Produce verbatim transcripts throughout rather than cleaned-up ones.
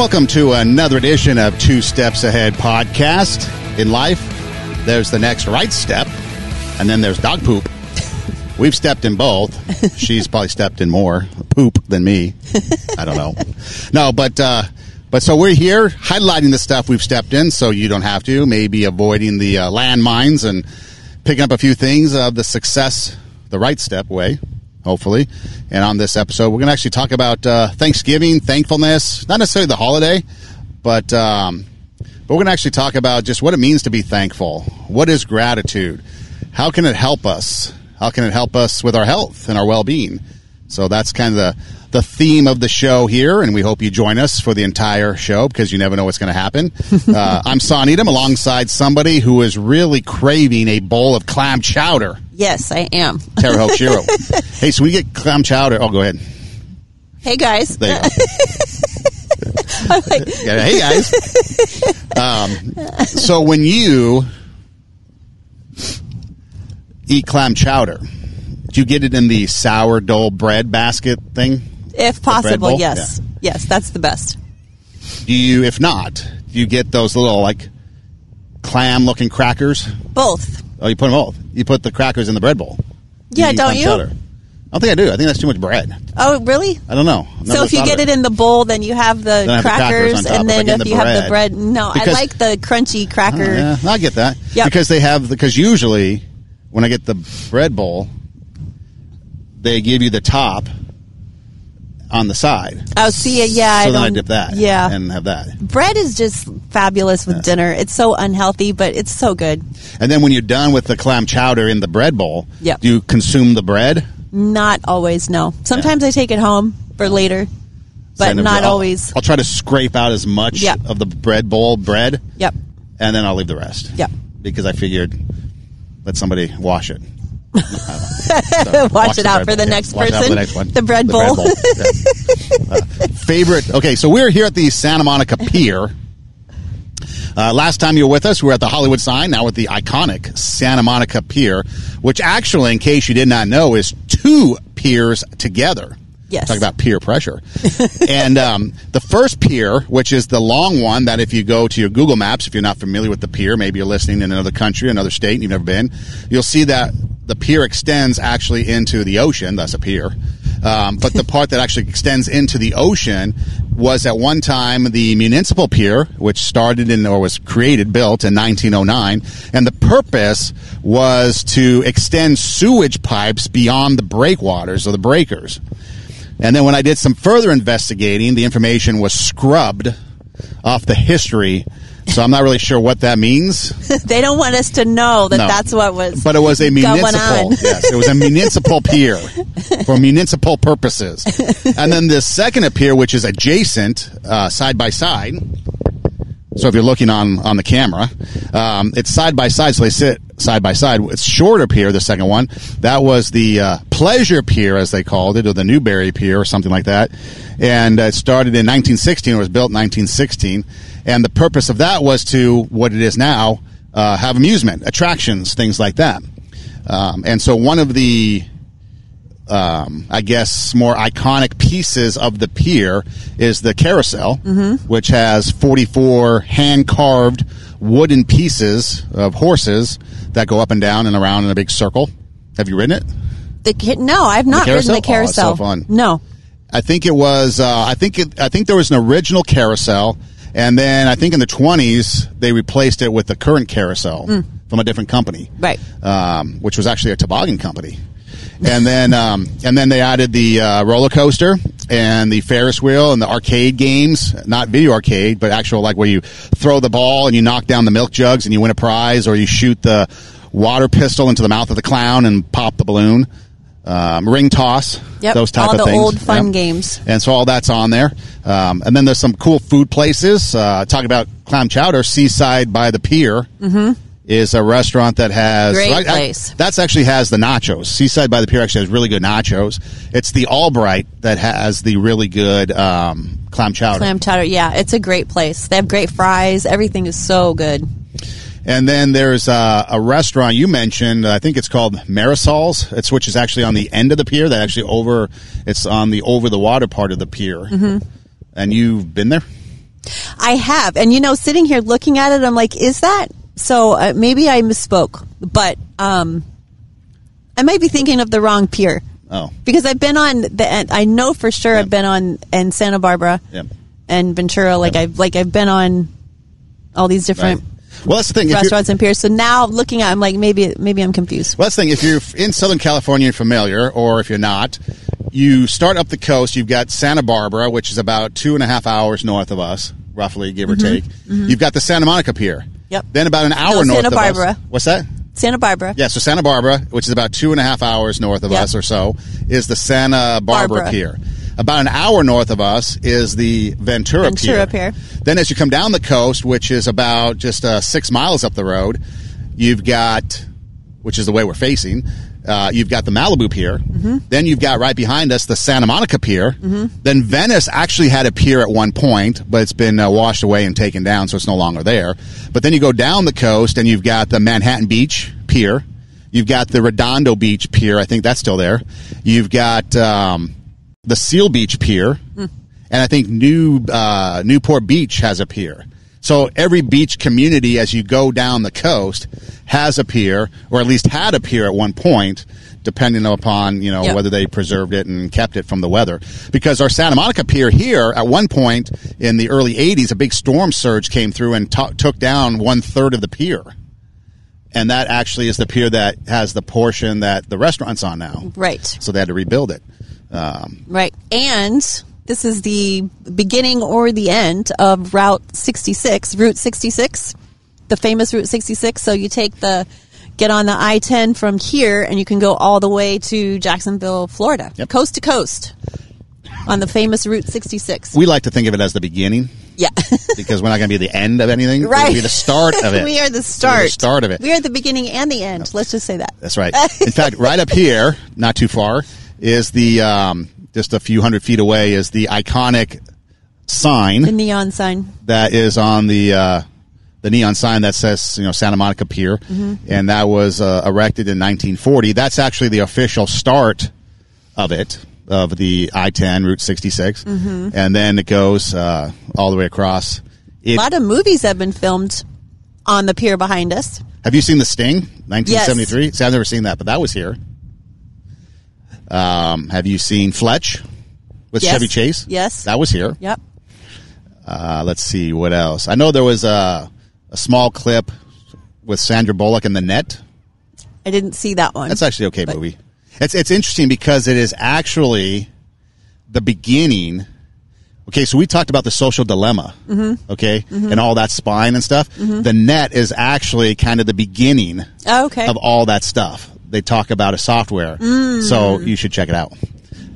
welcome to another edition of Two Steps Ahead Podcast. In life, there's the next right step, and then there's dog poop. We've stepped in both. She's probably stepped in more poop than me. I don't know. No, but uh, but so we're here highlighting the stuff we've stepped in so you don't have to, maybe avoiding the uh, landmines and picking up a few things of the success, the right step way, hopefully. And on this episode, we're going to actually talk about uh, Thanksgiving, thankfulness, not necessarily the holiday, but um, but we're going to actually talk about just what it means to be thankful. What is gratitude? How can it help us? How can it help us with our health and our well-being? So that's kind of the, the theme of the show here, and we hope you join us for the entire show because you never know what's going to happen. Uh, I'm Son Eidem, alongside somebody who is really craving a bowl of clam chowder. Yes, I am. Tara Hokeschiro. Hey, so we get clam chowder. Oh, go ahead. Hey, guys. There you go. I'm like... Hey, guys. Um, so when you... eat clam chowder. Do you get it in the sourdough bread basket thing? If possible, yes. Yeah. Yes, that's the best. Do you, if not, do you get those little, like, clam-looking crackers? Both. Oh, you put them both. You put the crackers in the bread bowl. You yeah, don't you? Chowder. I don't think I do. I think that's too much bread. Oh, really? I don't know. So if you get it in the bowl, then you have the then crackers, have the crackers top, and then if the you bread. have the bread. No, because, I like the crunchy cracker. Oh, yeah, I get that. Yep. Because they have, because usually... when I get the bread bowl, they give you the top on the side. Oh, see, yeah. So I then I dip that yeah. and have that. Bread is just fabulous with yeah. dinner. It's so unhealthy, but it's so good. And then when you're done with the clam chowder in the bread bowl, yep. do you consume the bread? Not always, no. Sometimes yeah. I take it home for later, but so not I'll, always. I'll try to scrape out as much yep. of the bread bowl bread, Yep. and then I'll leave the rest. Yep. Because I figured... let somebody wash it. So wash, wash it out for the yeah, next person. Wash it out for the next one. The bread the bowl. Bread bowl. Yeah. uh, favorite. Okay, so we're here at the Santa Monica Pier. Uh, last time you were with us, we were at the Hollywood sign, now at the iconic Santa Monica Pier, which actually, in case you did not know, is two piers together. Yes. Talk about peer pressure. And um, the first pier, which is the long one, that if you go to your Google Maps, if you're not familiar with the pier, maybe you're listening in another country, another state, and you've never been, you'll see that the pier extends actually into the ocean. That's a pier. Um, but the part that actually extends into the ocean was at one time the municipal pier, which started in or was created, built in nineteen oh nine. And the purpose was to extend sewage pipes beyond the breakwaters or the breakers. And then when I did some further investigating, the information was scrubbed off the history, so I'm not really sure what that means. They don't want us to know that no. that's what was But it was a municipal, yes, it was a municipal pier for municipal purposes. And then the second pier, which is adjacent, uh, side by side, so if you're looking on, on the camera, um, it's side by side, so they sit side by side. It's shorter pier, the second one. That was the uh, Pleasure Pier, as they called it, or the Newberry Pier or something like that. And uh, it started in nineteen sixteen, it was built in nineteen sixteen. And the purpose of that was to, what it is now, uh, have amusement, attractions, things like that. Um, and so one of the... Um, I guess more iconic pieces of the pier is the carousel, mm-hmm. which has forty-four hand-carved wooden pieces of horses that go up and down and around in a big circle. Have you ridden it? The, no, I've not the ridden the carousel. Oh, it's so fun. No, I think it was. Uh, I think it, I think there was an original carousel, and then I think in the twenties they replaced it with the current carousel mm. from a different company, right? Um, which was actually a toboggan company. And then um, and then they added the uh, roller coaster and the Ferris wheel and the arcade games, not video arcade, but actual like where you throw the ball and you knock down the milk jugs and you win a prize, or you shoot the water pistol into the mouth of the clown and pop the balloon, um, ring toss, yep, those type of things. All the old fun yep. games. And so all that's on there. Um, and then there's some cool food places. Uh, talking about clam chowder, Seaside by the Pier. Mm-hmm. Is a restaurant that has... Great I, place. I, that's actually has the nachos. Seaside by the Pier actually has really good nachos. It's the Albright that has the really good um, clam chowder. Clam chowder, yeah. It's a great place. They have great fries. Everything is so good. And then there's uh, a restaurant you mentioned. I think it's called Marisol's. It's which is actually on the end of the pier. That actually over... It's on the over-the-water part of the pier. Mm-hmm. And you've been there? I have. And, you know, sitting here looking at it, I'm like, is that? So uh, maybe I misspoke, but um, I might be thinking of the wrong pier. Oh. Because I've been on the, I know for sure yeah. I've been on and Santa Barbara yeah. and Ventura. Like yeah. I've, like I've been on all these different right. well, that's the thing. Restaurants and piers. So now looking at, I'm like, maybe, maybe I'm confused. Well, that's the thing. If you're in Southern California, you're familiar, or if you're not, you start up the coast. You've got Santa Barbara, which is about two and a half hours north of us, roughly, give or mm-hmm. take. Mm-hmm. You've got the Santa Monica Pier. Yep. Then about an hour no, north Santa of Barbara. Us. What's that? Santa Barbara. Yeah, so Santa Barbara, which is about two and a half hours north of yep. us or so, is the Santa Barbara, Barbara Pier. About an hour north of us is the Ventura, Ventura Pier. Pier. Then as you come down the coast, which is about just uh, six miles up the road, you've got, which is the way we're facing, uh, you've got the Malibu Pier. Mm-hmm. Then you've got right behind us the Santa Monica Pier. Mm-hmm. Then Venice actually had a pier at one point, but it's been uh, washed away and taken down, so it's no longer there. But then you go down the coast, and you've got the Manhattan Beach Pier. You've got the Redondo Beach Pier. I think that's still there. You've got um, the Seal Beach Pier. Mm. And I think New uh, Newport Beach has a pier. So every beach community, as you go down the coast, has a pier, or at least had a pier at one point, depending upon, you know, yep. whether they preserved it and kept it from the weather. Because our Santa Monica Pier here, at one point in the early eighties, a big storm surge came through and t- took down one-third of the pier. And that actually is the pier that has the portion that the restaurant's on now. Right. So they had to rebuild it. Um, right. And... this is the beginning or the end of Route sixty-six, Route sixty-six, the famous Route sixty-six. So you take the, get on the I ten from here, and you can go all the way to Jacksonville, Florida, yep. coast to coast on the famous Route sixty-six. We like to think of it as the beginning. Yeah. Because we're not going to be the end of anything. Right. We'll be the start of it. We are the start. We're the start of it. We are the beginning and the end. No. Let's just say that. That's right. In fact, right up here, not too far, is the... Um, just a few hundred feet away is the iconic sign. The neon sign. That is on the uh, the neon sign that says, you know, Santa Monica Pier. Mm-hmm. And that was uh, erected in nineteen forty. That's actually the official start of it, of the I ten, Route sixty-six. Mm-hmm. And then it goes uh, all the way across. It, a lot of movies have been filmed on the pier behind us. Have you seen The Sting, nineteen seventy-three? Yes. See, I've never seen that, but that was here. Um, have you seen Fletch with yes. Chevy Chase? Yes. That was here. Yep. Uh, let's see. What else? I know there was a, a small clip with Sandra Bullock in The Net. I didn't see that one. That's actually an okay but. movie. It's, it's interesting because it is actually the beginning. Okay, so we talked about the social dilemma, mm-hmm. okay, mm-hmm. and all that spying and stuff. Mm-hmm. The Net is actually kind of the beginning oh, okay. of all that stuff. They talk about a software, mm. so you should check it out. Uh,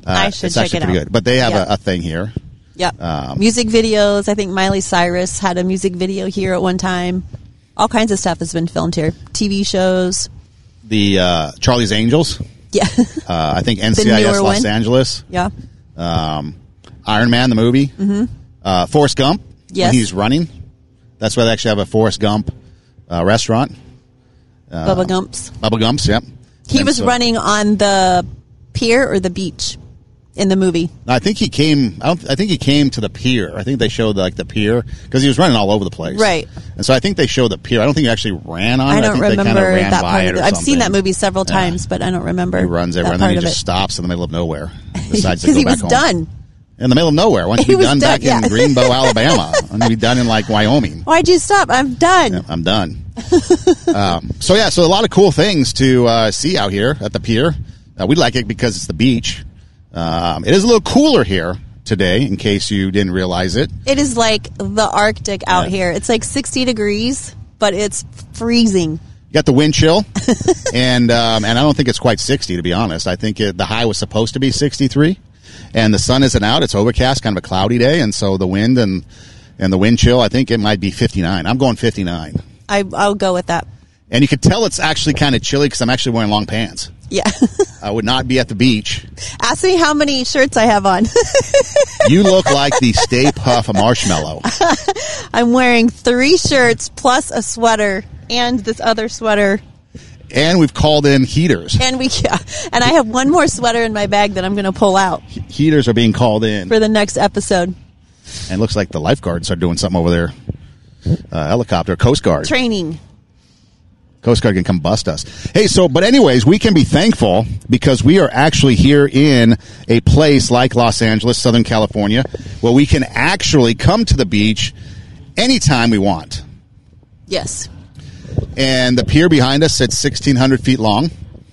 I should it's check actually it pretty out. Good. But they have yep. a, a thing here. Yep. Um, music videos. I think Miley Cyrus had a music video here at one time. All kinds of stuff has been filmed here. T V shows. The uh, Charlie's Angels. Yeah. uh, I think N C I S Los one. Angeles. Yeah. Um, Iron Man, the movie. Mm-hmm. Uh, Forrest Gump. Yes. When he's running. That's why they actually have a Forrest Gump uh, restaurant. Uh, Bubba Gump's. Bubba Gump's, yep. Yeah. He and was so, running on the pier or the beach in the movie. I think he came. I, don't, I think he came to the pier. I think they showed like the pier because he was running all over the place, right? And so I think they showed the pier. I don't think he actually ran on. I don't it. I think remember they ran that by part. It or I've something. Seen that movie several times, yeah. but I don't remember. He runs everywhere, and then he just it. stops in the middle of nowhere. Decides to go he back was home. Done. In the middle of nowhere. Why don't you be done, done back yeah. in Greenbow, Alabama? Why don't you be done in, like, Wyoming? Why'd you stop? I'm done. Yeah, I'm done. um, so, yeah, so a lot of cool things to uh, see out here at the pier. Uh, we like it because it's the beach. Um, it is a little cooler here today, in case you didn't realize it. It is like the Arctic out yeah. here. It's like sixty degrees, but it's freezing. You got the wind chill, and, um, and I don't think it's quite sixty, to be honest. I think it, the high was supposed to be sixty-three. And the sun isn't out. It's overcast, kind of a cloudy day. And so the wind and and the wind chill, I think it might be fifty-nine. I'm going fifty-nine. I, I'll go with that. And you can tell it's actually kind of chilly because I'm actually wearing long pants. Yeah. I would not be at the beach. Ask me how many shirts I have on. You look like the Stay Puft Marshmallow. I'm wearing three shirts plus a sweater and this other sweater. And we've called in heaters. And we, yeah. And I have one more sweater in my bag that I'm going to pull out. Heaters are being called in. For the next episode. And it looks like the lifeguards are doing something over there. Uh, helicopter, Coast Guard. Training. Coast Guard can come bust us. Hey, so, but anyways, we can be thankful because we are actually here in a place like Los Angeles, Southern California, where we can actually come to the beach anytime we want. Yes. And the pier behind us, it's sixteen hundred feet long.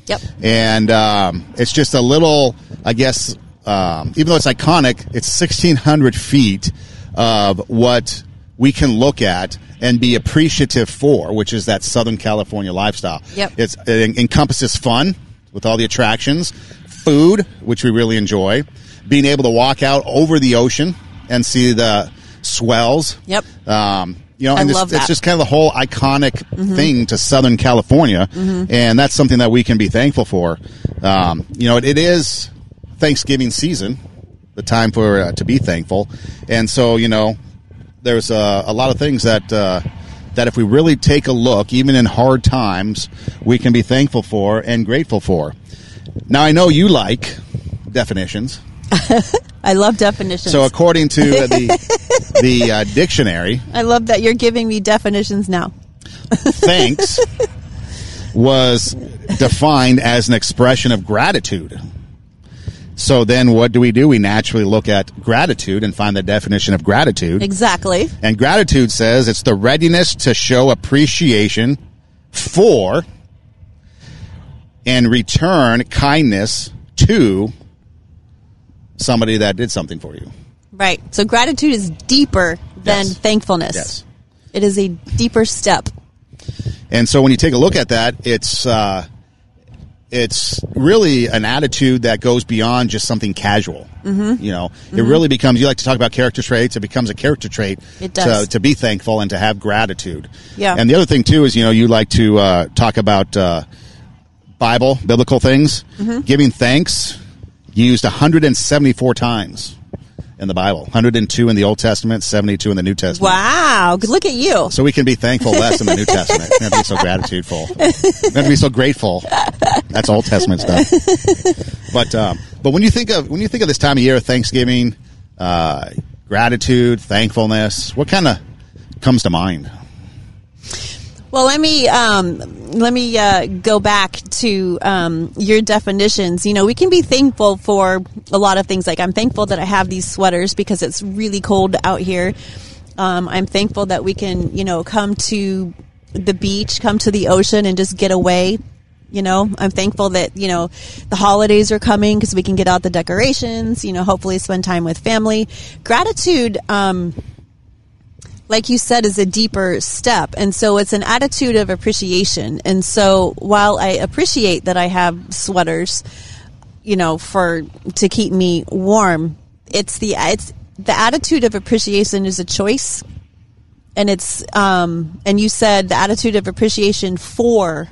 Yep. And um, it's just a little, I guess, um, even though it's iconic, it's sixteen hundred feet of what we can look at and be appreciative for, which is that Southern California lifestyle. Yep. It's, it encompasses fun with all the attractions, food, which we really enjoy, being able to walk out over the ocean and see the swells. Yep. Um, you know, and I love that. It's just kind of the whole iconic mm-hmm. thing to Southern California, mm-hmm. and that's something that we can be thankful for. Um, you know, it, it is Thanksgiving season, the time for uh, to be thankful, and so, you know, there's uh, a lot of things that uh, that if we really take a look, even in hard times, we can be thankful for and grateful for. Now, I know you like definitions. I love definitions. So according to uh, the the uh, dictionary. I love that you're giving me definitions now. Thanks was defined as an expression of gratitude. So then what do we do? We naturally look at gratitude and find the definition of gratitude. Exactly. And gratitude says it's the readiness to show appreciation for and return kindness to somebody that did something for you. Right. So gratitude is deeper than yes. thankfulness. Yes. It is a deeper step. And so when you take a look at that, it's... Uh, It's really an attitude that goes beyond just something casual. Mm-hmm. You know, mm-hmm. it really becomes, you like to talk about character traits, it becomes a character trait it does. To, to be thankful and to have gratitude. Yeah. And the other thing, too, is, you know, you like to uh, talk about uh, Bible, biblical things. Mm-hmm. Giving thanks used one hundred seventy-four times in the Bible. one hundred two in the Old Testament, seventy-two in the New Testament. Wow. Look at you. So we can be thankful less in the New Testament. We have to be so gratitudeful. We have to be so grateful. That's Old Testament stuff. But um, but when you think of when you think of this time of year, Thanksgiving, uh, gratitude, thankfulness, what kind of comes to mind? Well, let me um, let me uh, go back to um, your definitions. You know, we can be thankful for a lot of things. Like, I'm thankful that I have these sweaters because it's really cold out here. Um, I'm thankful that we can, you know, come to the beach, come to the ocean, and just get away. You know, I'm thankful that, you know, the holidays are coming because we can get out the decorations, you know, hopefully spend time with family. Gratitude, um, like you said, is a deeper step. And so it's an attitude of appreciation. And so while I appreciate that I have sweaters, you know, for to keep me warm, it's the it's the attitude of appreciation is a choice. And it's um, and you said the attitude of appreciation for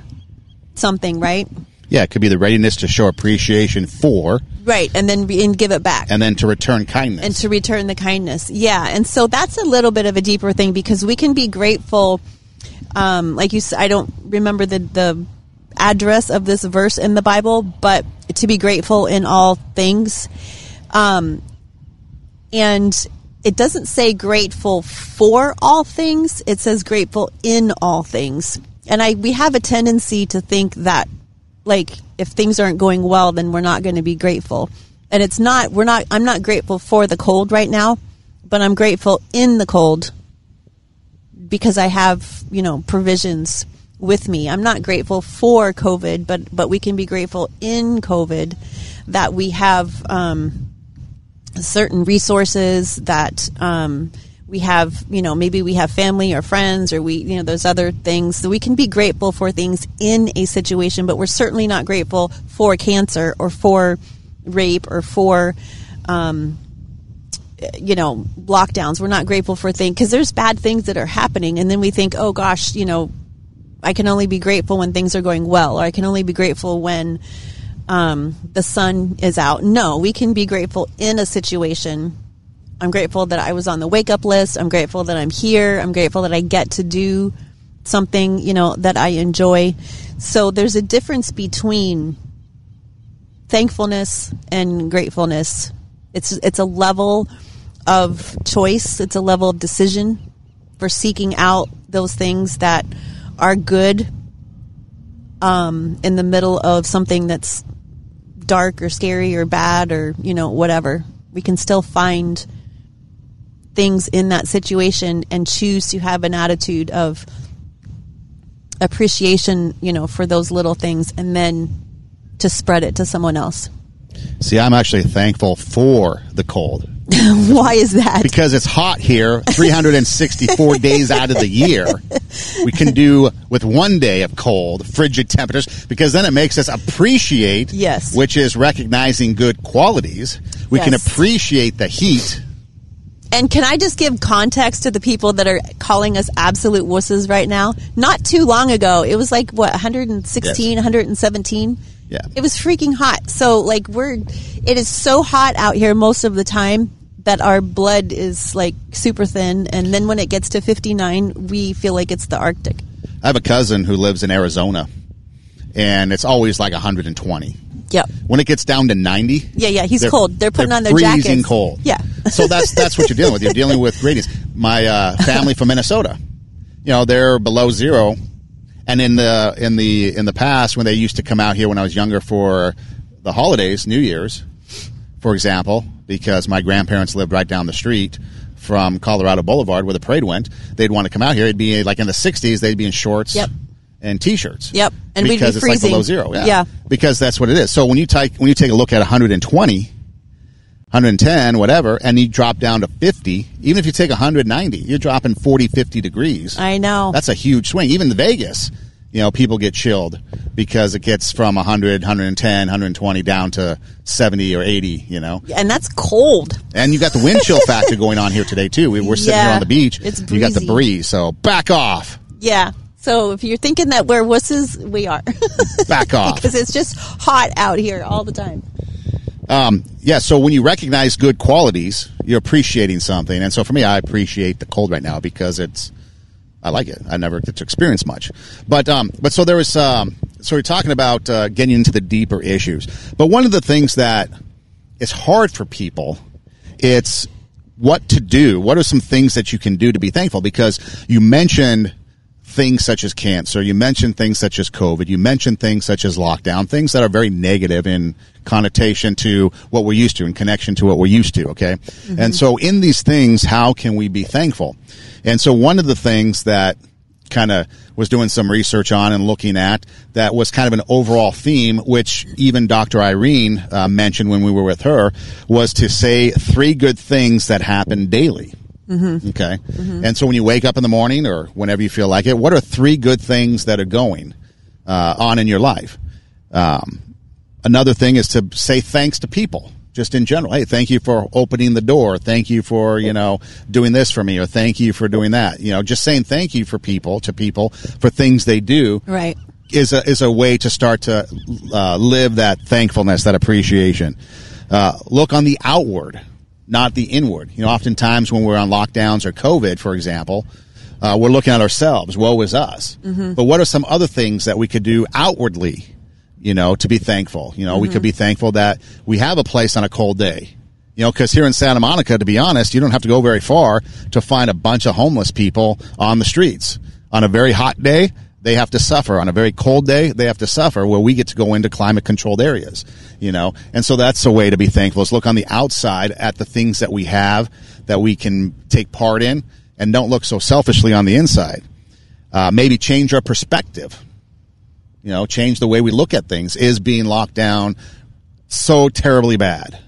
something, right? Yeah, it could be the readiness to show appreciation for. Right, and then re- and give it back. And then to return kindness. And to return the kindness, yeah. And so that's a little bit of a deeper thing because we can be grateful. Um, like you said, I don't remember the, the address of this verse in the Bible, but to be grateful in all things. Um, and it doesn't say grateful for all things. It says grateful in all things. And I we have a tendency to think that, like, if things aren't going well, then we're not going to be grateful. And it's not, we're not, I'm not grateful for the cold right now, but I'm grateful in the cold because I have, you know, provisions with me. I'm not grateful for COVID, but, but we can be grateful in COVID that we have um, certain resources that, um, we have, you know, maybe we have family or friends or we, you know, those other things. So we can be grateful for things in a situation, but we're certainly not grateful for cancer or for rape or for, um, you know, lockdowns. We're not grateful for things because there's bad things that are happening. And then we think, oh, gosh, you know, I can only be grateful when things are going well, or I can only be grateful when um, the sun is out. No, we can be grateful in a situation. I'm grateful that I was on the wake-up list. I'm grateful that I'm here. I'm grateful that I get to do something, you know, that I enjoy. So there's a difference between thankfulness and gratefulness. It's it's a level of choice. It's a level of decision for seeking out those things that are good um, in the middle of something that's dark or scary or bad or, you know, whatever. We can still find things in that situation and choose to have an attitude of appreciation, you know, for those little things, and then to spread it to someone else. See, I'm actually thankful for the cold. Why is that? Because it's hot here three hundred sixty-four days out of the year. We can do with one day of cold, frigid temperatures, because then it makes us appreciate, yes, which is recognizing good qualities. We yes. can appreciate the heat. And can I just give context to the people that are calling us absolute wusses right now? Not too long ago, it was like, what, one hundred sixteen, yes. one hundred seventeen? Yeah. It was freaking hot. So, like, we're, it is so hot out here most of the time that our blood is, like, super thin. And then when it gets to fifty-nine, we feel like it's the Arctic. I have a cousin who lives in Arizona, and it's always like one hundred twenty. Yep. When it gets down to ninety. Yeah, yeah, he's cold. They're putting they're on their jackets. Freezing cold. Yeah. So that's that's what you're dealing with. You're dealing with gradients. My uh, family from Minnesota, you know, they're below zero. And in the in the in the past, when they used to come out here when I was younger for the holidays, New Year's, for example, because my grandparents lived right down the street from Colorado Boulevard where the parade went, they'd want to come out here. It'd be like in the sixties. They'd be in shorts. Yep. And T-shirts. Yep, and we'd be freezing. Because it's like below zero. Yeah. yeah, because that's what it is. So when you take when you take a look at one hundred twenty, one hundred ten, whatever, and you drop down to fifty, even if you take one hundred ninety, you're dropping forty, fifty degrees. I know. That's a huge swing. Even in Vegas, you know, people get chilled because it gets from one hundred, one hundred ten, one hundred twenty down to seventy or eighty, you know. And that's cold. And you got the wind chill factor going on here today, too. We, we're sitting yeah, here on the beach. It's breezy. You got the breeze, so back off. Yeah. So if you're thinking that we're wusses, we are. Back off. Because it's just hot out here all the time. Um, yeah, so when you recognize good qualities, you're appreciating something. And so for me, I appreciate the cold right now because it's – I like it. I never get to experience much. But um, but so there was um, – so we're talking about uh, getting into the deeper issues. But one of the things that is hard for people, it's what to do. What are some things that you can do to be thankful? Because you mentioned – things such as cancer, you mentioned things such as COVID, you mentioned things such as lockdown, things that are very negative in connotation to what we're used to, in connection to what we're used to, okay? Mm-hmm. And so in these things, how can we be thankful? And so one of the things that kind of was doing some research on and looking at that was kind of an overall theme, which even Doctor Irene uh, mentioned when we were with her, was to say three good things that happen daily. Mm-hmm. Okay. Mm-hmm. And so when you wake up in the morning or whenever you feel like it, what are three good things that are going uh, on in your life? Um, another thing is to say thanks to people just in general. Hey, thank you for opening the door. Thank you for, you know, doing this for me, or thank you for doing that. You know, just saying thank you for people to people for things they do. Right. Is a, is a way to start to uh, live that thankfulness, that appreciation. Uh, look on the outward, not the inward. You know, oftentimes when we're on lockdowns or COVID, for example, uh, we're looking at ourselves. Woe is us. Mm-hmm. But what are some other things that we could do outwardly, you know, to be thankful? You know, mm-hmm. we could be thankful that we have a place on a cold day. You know, because here in Santa Monica, to be honest, you don't have to go very far to find a bunch of homeless people on the streets. On a very hot day, they have to suffer. On a very cold day, they have to suffer, where we get to go into climate-controlled areas, you know. And so that's a way to be thankful, is look on the outside at the things that we have that we can take part in, and don't look so selfishly on the inside. Uh, maybe change our perspective, you know, change the way we look at things. Is being locked down so terribly bad?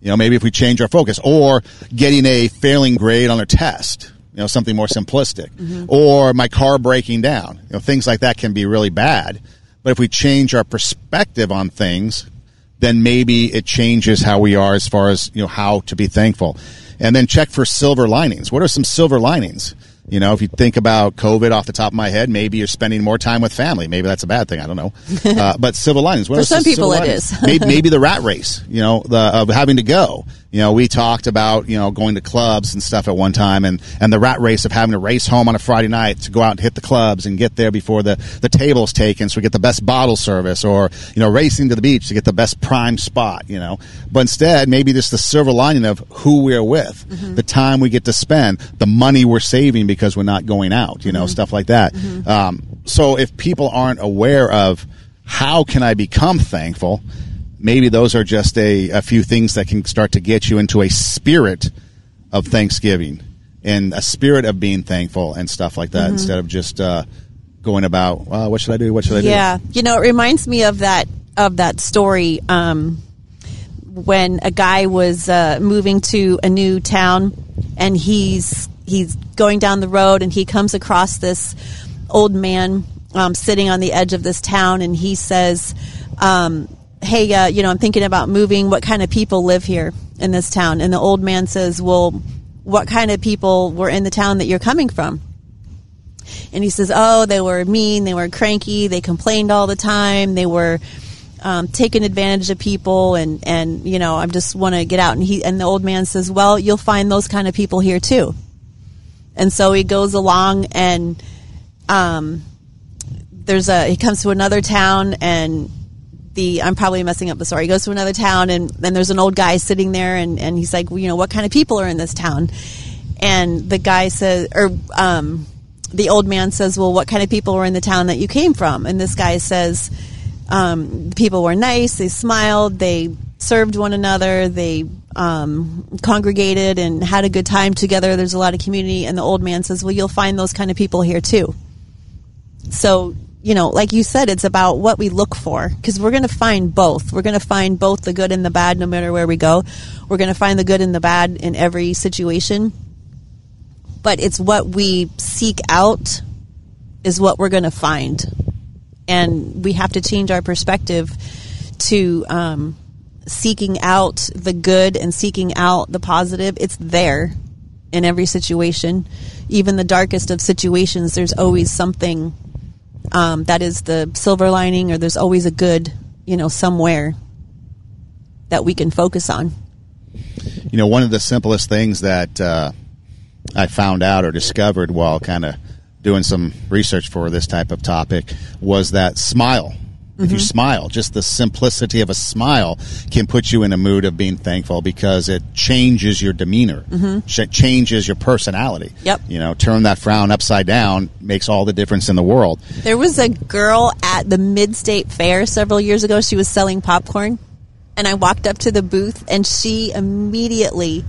You know, maybe if we change our focus, or getting a failing grade on a test. You know, something more simplistic. Mm-hmm. Or my car breaking down. You know, things like that can be really bad. But if we change our perspective on things, then maybe it changes how we are as far as, you know, how to be thankful. And then check for silver linings. What are some silver linings? You know, if you think about COVID off the top of my head, maybe you're spending more time with family. Maybe that's a bad thing. I don't know. Uh, but silver linings. For some people it is. maybe, maybe the rat race, you know, the, of having to go. You know, we talked about, you know, going to clubs and stuff at one time, and, and the rat race of having to race home on a Friday night to go out and hit the clubs and get there before the, the table's taken so we get the best bottle service, or, you know, racing to the beach to get the best prime spot, you know. But instead, maybe just the silver lining of who we're with, mm-hmm. the time we get to spend, the money we're saving because we're not going out, you know, mm-hmm. stuff like that. Mm-hmm. Um, so if people aren't aware of how can I become thankful, maybe those are just a, a few things that can start to get you into a spirit of Thanksgiving and a spirit of being thankful and stuff like that, mm-hmm. instead of just uh, going about, well, what should I do? What should I do? Yeah. You know, it reminds me of that, of that story um, when a guy was uh, moving to a new town, and he's, he's going down the road, and he comes across this old man um, sitting on the edge of this town. And he says, um, hey, uh, you know, I'm thinking about moving. What kind of people live here in this town? And the old man says, well, what kind of people were in the town that you're coming from? And he says, oh, they were mean. They were cranky. They complained all the time. They were um, taking advantage of people. And, and, you know, I just want to get out. And he, and the old man says, well, you'll find those kind of people here too. And so he goes along, and um, there's a, he comes to another town, and the, I'm probably messing up the story. He goes to another town, and then there's an old guy sitting there, and, and he's like, well, you know, what kind of people are in this town? And the guy says, or um, the old man says, well, what kind of people were in the town that you came from? And this guy says, um, the people were nice, they smiled, they served one another, they um, congregated and had a good time together. There's a lot of community. And the old man says, well, you'll find those kind of people here too. So, you know, like you said, it's about what we look for, because we're going to find both. We're going to find both the good and the bad no matter where we go. We're going to find the good and the bad in every situation. But it's what we seek out is what we're going to find. And we have to change our perspective to um, seeking out the good and seeking out the positive. It's there in every situation. Even the darkest of situations, there's always something um, that is the silver lining, or there's always a good, you know, somewhere that we can focus on. You know, one of the simplest things that uh, I found out or discovered while kind of doing some research for this type of topic was that smile. If mm-hmm. you smile, just the simplicity of a smile can put you in a mood of being thankful, because it changes your demeanor, mm-hmm. ch- changes your personality. Yep. You know, turn that frown upside down makes all the difference in the world. There was a girl at the Mid-State Fair several years ago. She was selling popcorn, and I walked up to the booth, and she immediately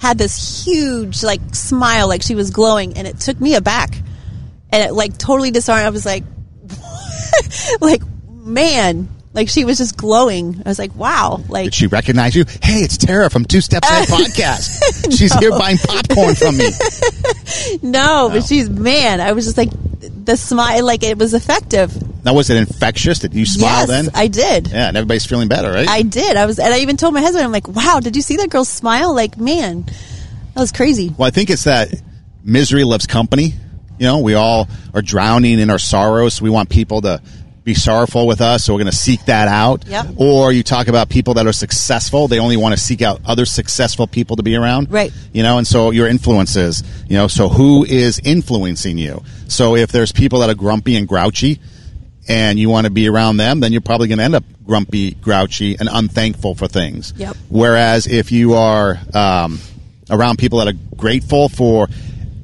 had this huge, like, smile, like she was glowing, and it took me aback, and it, like, totally disarmed. I was like, like, man, like, she was just glowing. I was like, wow. Like, did she recognize you? Hey, it's Tara from Two Steps Ahead Podcast. No. She's here buying popcorn from me. No, no, but she's, man, I was just like, the smile, like, it was effective. Now, was it infectious? Did you smile yes, then? I did. Yeah, and everybody's feeling better, right? I did. I was, and I even told my husband, I'm like, wow, did you see that girl smile? Like, man, that was crazy. Well, I think it's that misery loves company. You know, we all are drowning in our sorrows. So we want people to be sorrowful with us, so we're going to seek that out. Yep. Or you talk about people that are successful, they only want to seek out other successful people to be around. Right. You know, and so your influences, you know, so who is influencing you? So if there's people that are grumpy and grouchy and you want to be around them, then you're probably going to end up grumpy, grouchy, and unthankful for things. Yep. Whereas if you are um, around people that are grateful for,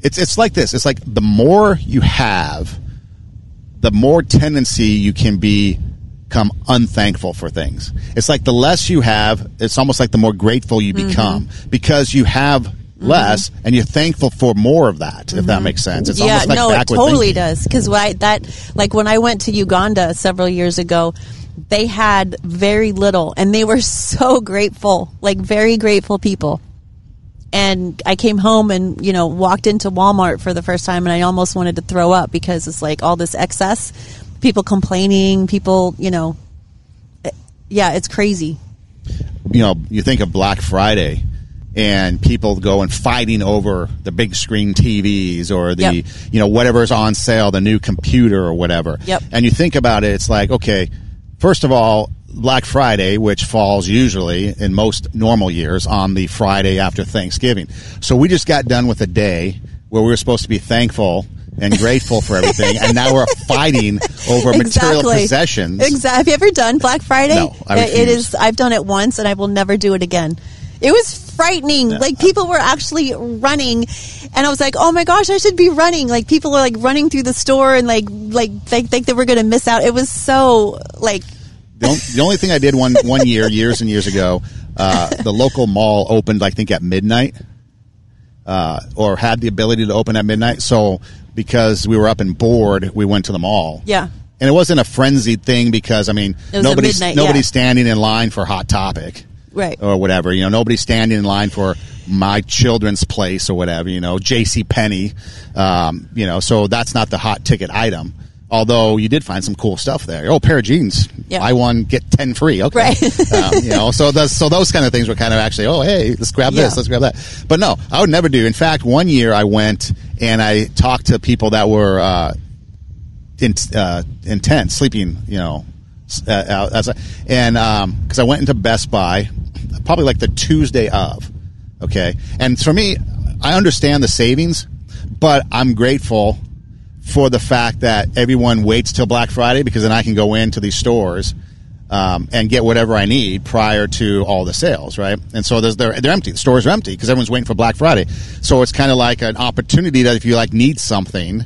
it's it's like this, it's like the more you have, the more tendency you can be, become unthankful for things. It's like the less you have, it's almost like the more grateful you mm-hmm. become, because you have mm-hmm. less and you're thankful for more of that, mm-hmm. if that makes sense. It's yeah, almost like no, backward thinking. Yeah, no, it totally does. Because that, like when I went to Uganda several years ago, they had very little, and they were so grateful, like very grateful people. And I came home and, you know, walked into Walmart for the first time, and I almost wanted to throw up, because it's like all this excess, people complaining, people, you know, yeah, it's crazy. You know, you think of Black Friday, and people go and fighting over the big screen T Vs or the, yep. you know, whatever's on sale, the new computer or whatever. Yep. And you think about it, it's like, okay, first of all, Black Friday, which falls usually in most normal years on the Friday after Thanksgiving. So we just got done with a day where we were supposed to be thankful and grateful for everything, and now we're fighting over exactly. material possessions. Exactly. Have you ever done Black Friday? No, I refuse. It is. I've done it once, and I will never do it again. It was frightening. Yeah. Like, people were actually running, and I was like, "Oh my gosh, I should be running!" Like, people were like running through the store, and like, like they think they were going to miss out. It was so like. The only thing I did one one year, years and years ago, uh, the local mall opened, I think, at midnight, uh, or had the ability to open at midnight. So because we were up and bored, we went to the mall. Yeah. And it wasn't a frenzied thing because, I mean, nobody's midnight, nobody's yeah. standing in line for Hot Topic. Right. Or whatever. You know, nobody's standing in line for My Children's Place or whatever, you know, JCPenney. Um, you know, so that's not the hot ticket item. Although you did find some cool stuff there. Oh, a pair of jeans. Yeah. Buy one, get ten free. Okay. Right. um, you know, so those, so those kind of things were kind of actually, oh, hey, let's grab yeah. this, let's grab that. But no, I would never do. In fact, one year I went and I talked to people that were uh, in, uh, in tents, sleeping, you know, uh, out, outside. And because um, I went into Best Buy probably like the Tuesday of. Okay. And for me, I understand the savings, but I'm grateful for the fact that everyone waits till Black Friday, because then I can go into these stores um, and get whatever I need prior to all the sales, right? And so there's, they're, they're empty. The stores are empty because everyone's waiting for Black Friday. So it's kind of like an opportunity that if you like need something,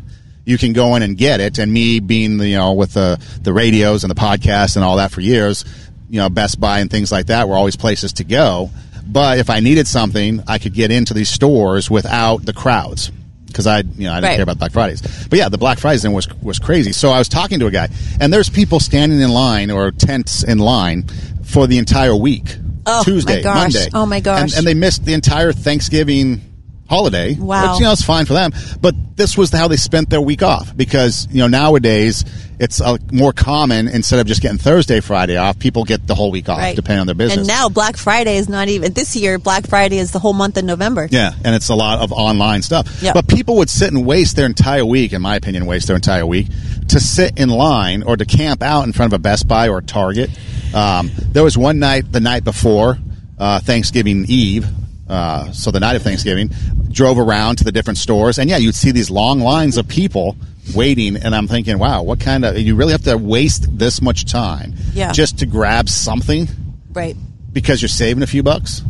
you can go in and get it. And me being, you know, with the, the radios and the podcasts and all that for years, you know, Best Buy and things like that were always places to go. But if I needed something, I could get into these stores without the crowds. Because I, you know, I didn't right. care about Black Fridays, but yeah, the Black Fridays thing was was crazy. So I was talking to a guy, and there's people standing in line or tents in line for the entire week. Oh, Tuesday, my gosh. Monday, oh my gosh, and, and they missed the entire Thanksgiving holiday. Wow, which, you know, it's fine for them, but this was how they spent their week off. Because, you know, nowadays it's uh, more common, instead of just getting Thursday, Friday off, people get the whole week off, right. depending on their business. And now Black Friday is not even, this year Black Friday is the whole month of November. Yeah, and it's a lot of online stuff. Yep. But people would sit and waste their entire week, in my opinion, waste their entire week to sit in line or to camp out in front of a Best Buy or a Target. Um, there was one night, the night before uh, Thanksgiving Eve, Uh, so the night of Thanksgiving, drove around to the different stores. And, yeah, you'd see these long lines of people waiting. And I'm thinking, wow, what kind of – you really have to waste this much time yeah. just to grab something? Right. Because you're saving a few bucks,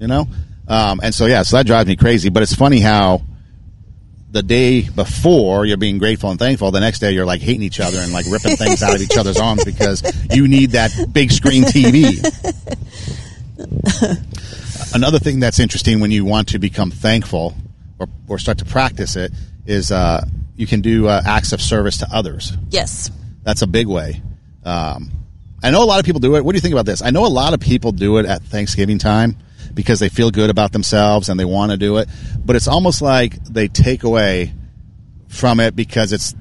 you know? Um, and so, yeah, so that drives me crazy. But it's funny how the day before you're being grateful and thankful, the next day you're, like, hating each other and, like, ripping things out of each other's arms because you need that big screen T V. Another thing that's interesting when you want to become thankful or, or start to practice it is uh, you can do uh, acts of service to others. Yes. That's a big way. Um, I know a lot of people do it. What do you think about this? I know a lot of people do it at Thanksgiving time because they feel good about themselves and they want to do it. But it's almost like they take away from it because it's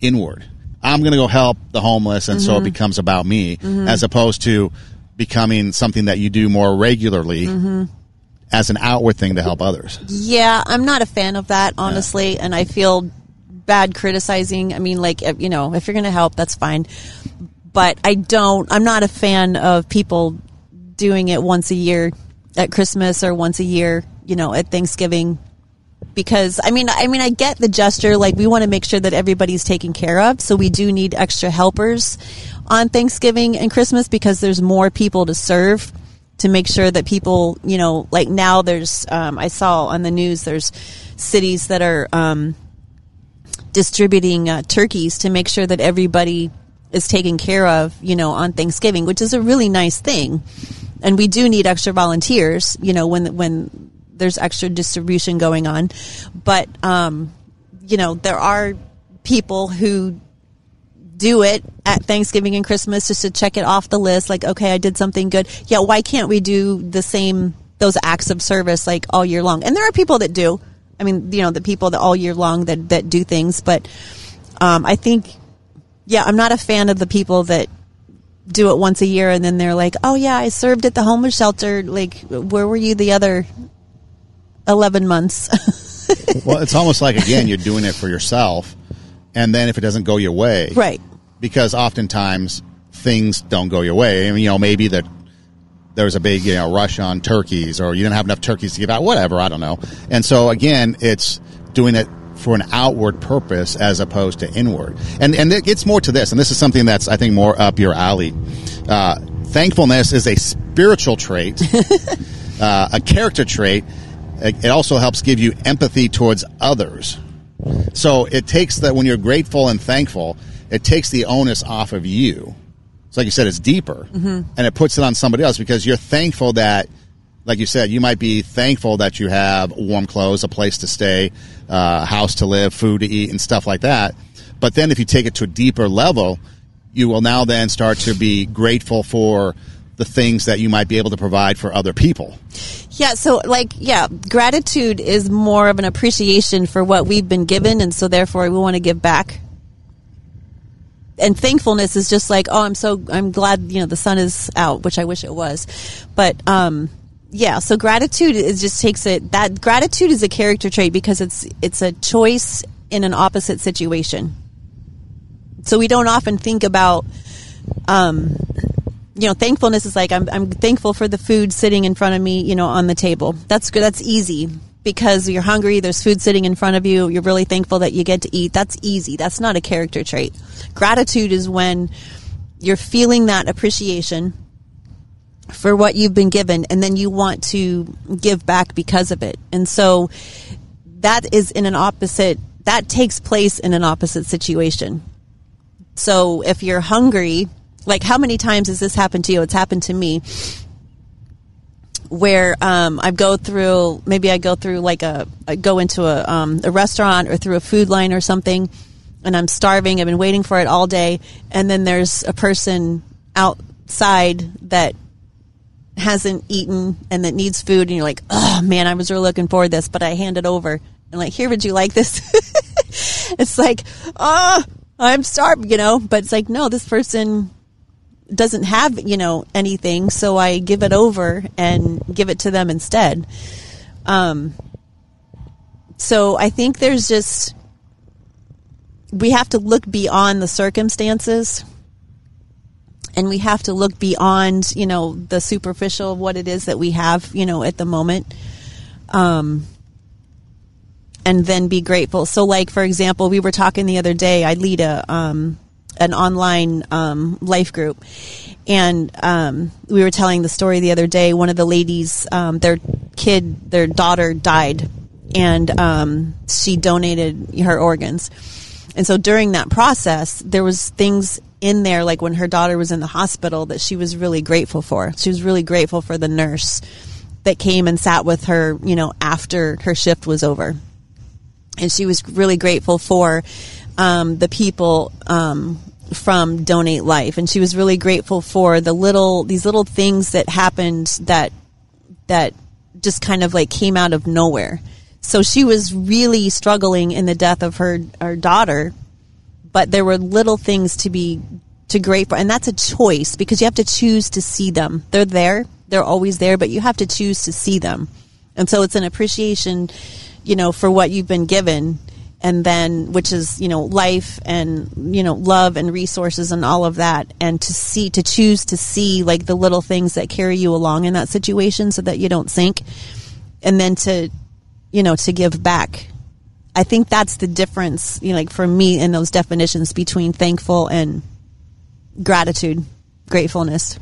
inward. I'm going to go help the homeless, and mm-hmm. so it becomes about me, mm-hmm. as opposed to becoming something that you do more regularly, mm-hmm. as an outward thing to help others. Yeah, I'm not a fan of that, honestly, yeah. and I feel bad criticizing. I mean, like, you know, if you're going to help, that's fine. But I don't, I'm not a fan of people doing it once a year at Christmas or once a year, you know, at Thanksgiving. Because, I mean, I mean, I get the gesture. Like, we want to make sure that everybody's taken care of. So we do need extra helpers on Thanksgiving and Christmas because there's more people to serve to make sure that people, you know, like now there's, um, I saw on the news, there's cities that are um, distributing uh, turkeys to make sure that everybody is taken care of, you know, on Thanksgiving, which is a really nice thing. And we do need extra volunteers, you know, when, when, there's extra distribution going on. But, um, you know, there are people who do it at Thanksgiving and Christmas just to check it off the list. Like, okay, I did something good. Yeah, why can't we do the same, those acts of service, like, all year long? And there are people that do. I mean, you know, the people that all year long that, that do things. But um, I think, yeah, I'm not a fan of the people that do it once a year, and then they're like, oh yeah, I served at the homeless shelter. Like, where were you the other eleven months? Well, it's almost like, again, you're doing it for yourself, and then if it doesn't go your way, right? Because oftentimes things don't go your way. I mean, you know, maybe that there was a big, you know, rush on turkeys, or you didn't have enough turkeys to give out, whatever, I don't know. And so again, it's doing it for an outward purpose as opposed to inward. And and it gets more to this, and this is something that's, I think, more up your alley. Uh, thankfulness is a spiritual trait, uh, a character trait. It also helps give you empathy towards others. So it takes that, when you're grateful and thankful, it takes the onus off of you. So like you said, it's deeper, mm-hmm. and it puts it on somebody else, because you're thankful that, like you said, you might be thankful that you have warm clothes, a place to stay, a uh, house to live, food to eat, and stuff like that. But then if you take it to a deeper level, you will now then start to be grateful for the things that you might be able to provide for other people. Yeah, so like, yeah, gratitude is more of an appreciation for what we've been given, and so therefore we want to give back. And thankfulness is just like, oh, I'm so, I'm glad, you know, the sun is out, which I wish it was. But, um... yeah, so gratitude is just takes it, that gratitude is a character trait, because it's it's a choice in an opposite situation. So we don't often think about, um, you know, thankfulness is like, I'm I'm thankful for the food sitting in front of me, you know, on the table. That's good. That's easy, because you're hungry. There's food sitting in front of you. You're really thankful that you get to eat. That's easy. That's not a character trait. Gratitude is when you're feeling that appreciation for what you've been given, and then you want to give back because of it. And so that is in an opposite, that takes place in an opposite situation. So if you're hungry, like, how many times has this happened to you? It's happened to me, where um, I go through, maybe I go through like a, I go into a, um, a restaurant or through a food line or something, and I'm starving. I've been waiting for it all day. And then there's a person outside that hasn't eaten and that needs food, and you're like, oh man, I was really looking forward to this, but I hand it over, and like, here, would you like this? It's like, oh, I'm starving, you know, but it's like, no, this person doesn't have, you know, anything, so I give it over and give it to them instead. Um, so I think there's just, we have to look beyond the circumstances. And we have to look beyond, you know, the superficial of what it is that we have, you know, at the moment. Um, and then be grateful. So, like, for example, we were talking the other day. I lead a um, an online um, life group. And um, we were telling the story the other day. One of the ladies, um, their kid, their daughter died. And um, she donated her organs. And so during that process, there was things in there, like when her daughter was in the hospital, that she was really grateful for. She was really grateful for the nurse that came and sat with her, you know, after her shift was over. And she was really grateful for um, the people um, from Donate Life. And she was really grateful for the little, these little things that happened that, that just kind of like came out of nowhere. So she was really struggling in the death of her, her daughter, but there were little things to be to grateful, and that's a choice, because you have to choose to see them. They're there, they're always there, but you have to choose to see them. And so it's an appreciation, you know, for what you've been given, and then, which is, you know, life and, you know, love and resources and all of that, and to see, to choose to see like the little things that carry you along in that situation so that you don't sink, and then to, you know, to give back. I think that's the difference, you know, like for me, in those definitions between thankful and gratitude, gratefulness.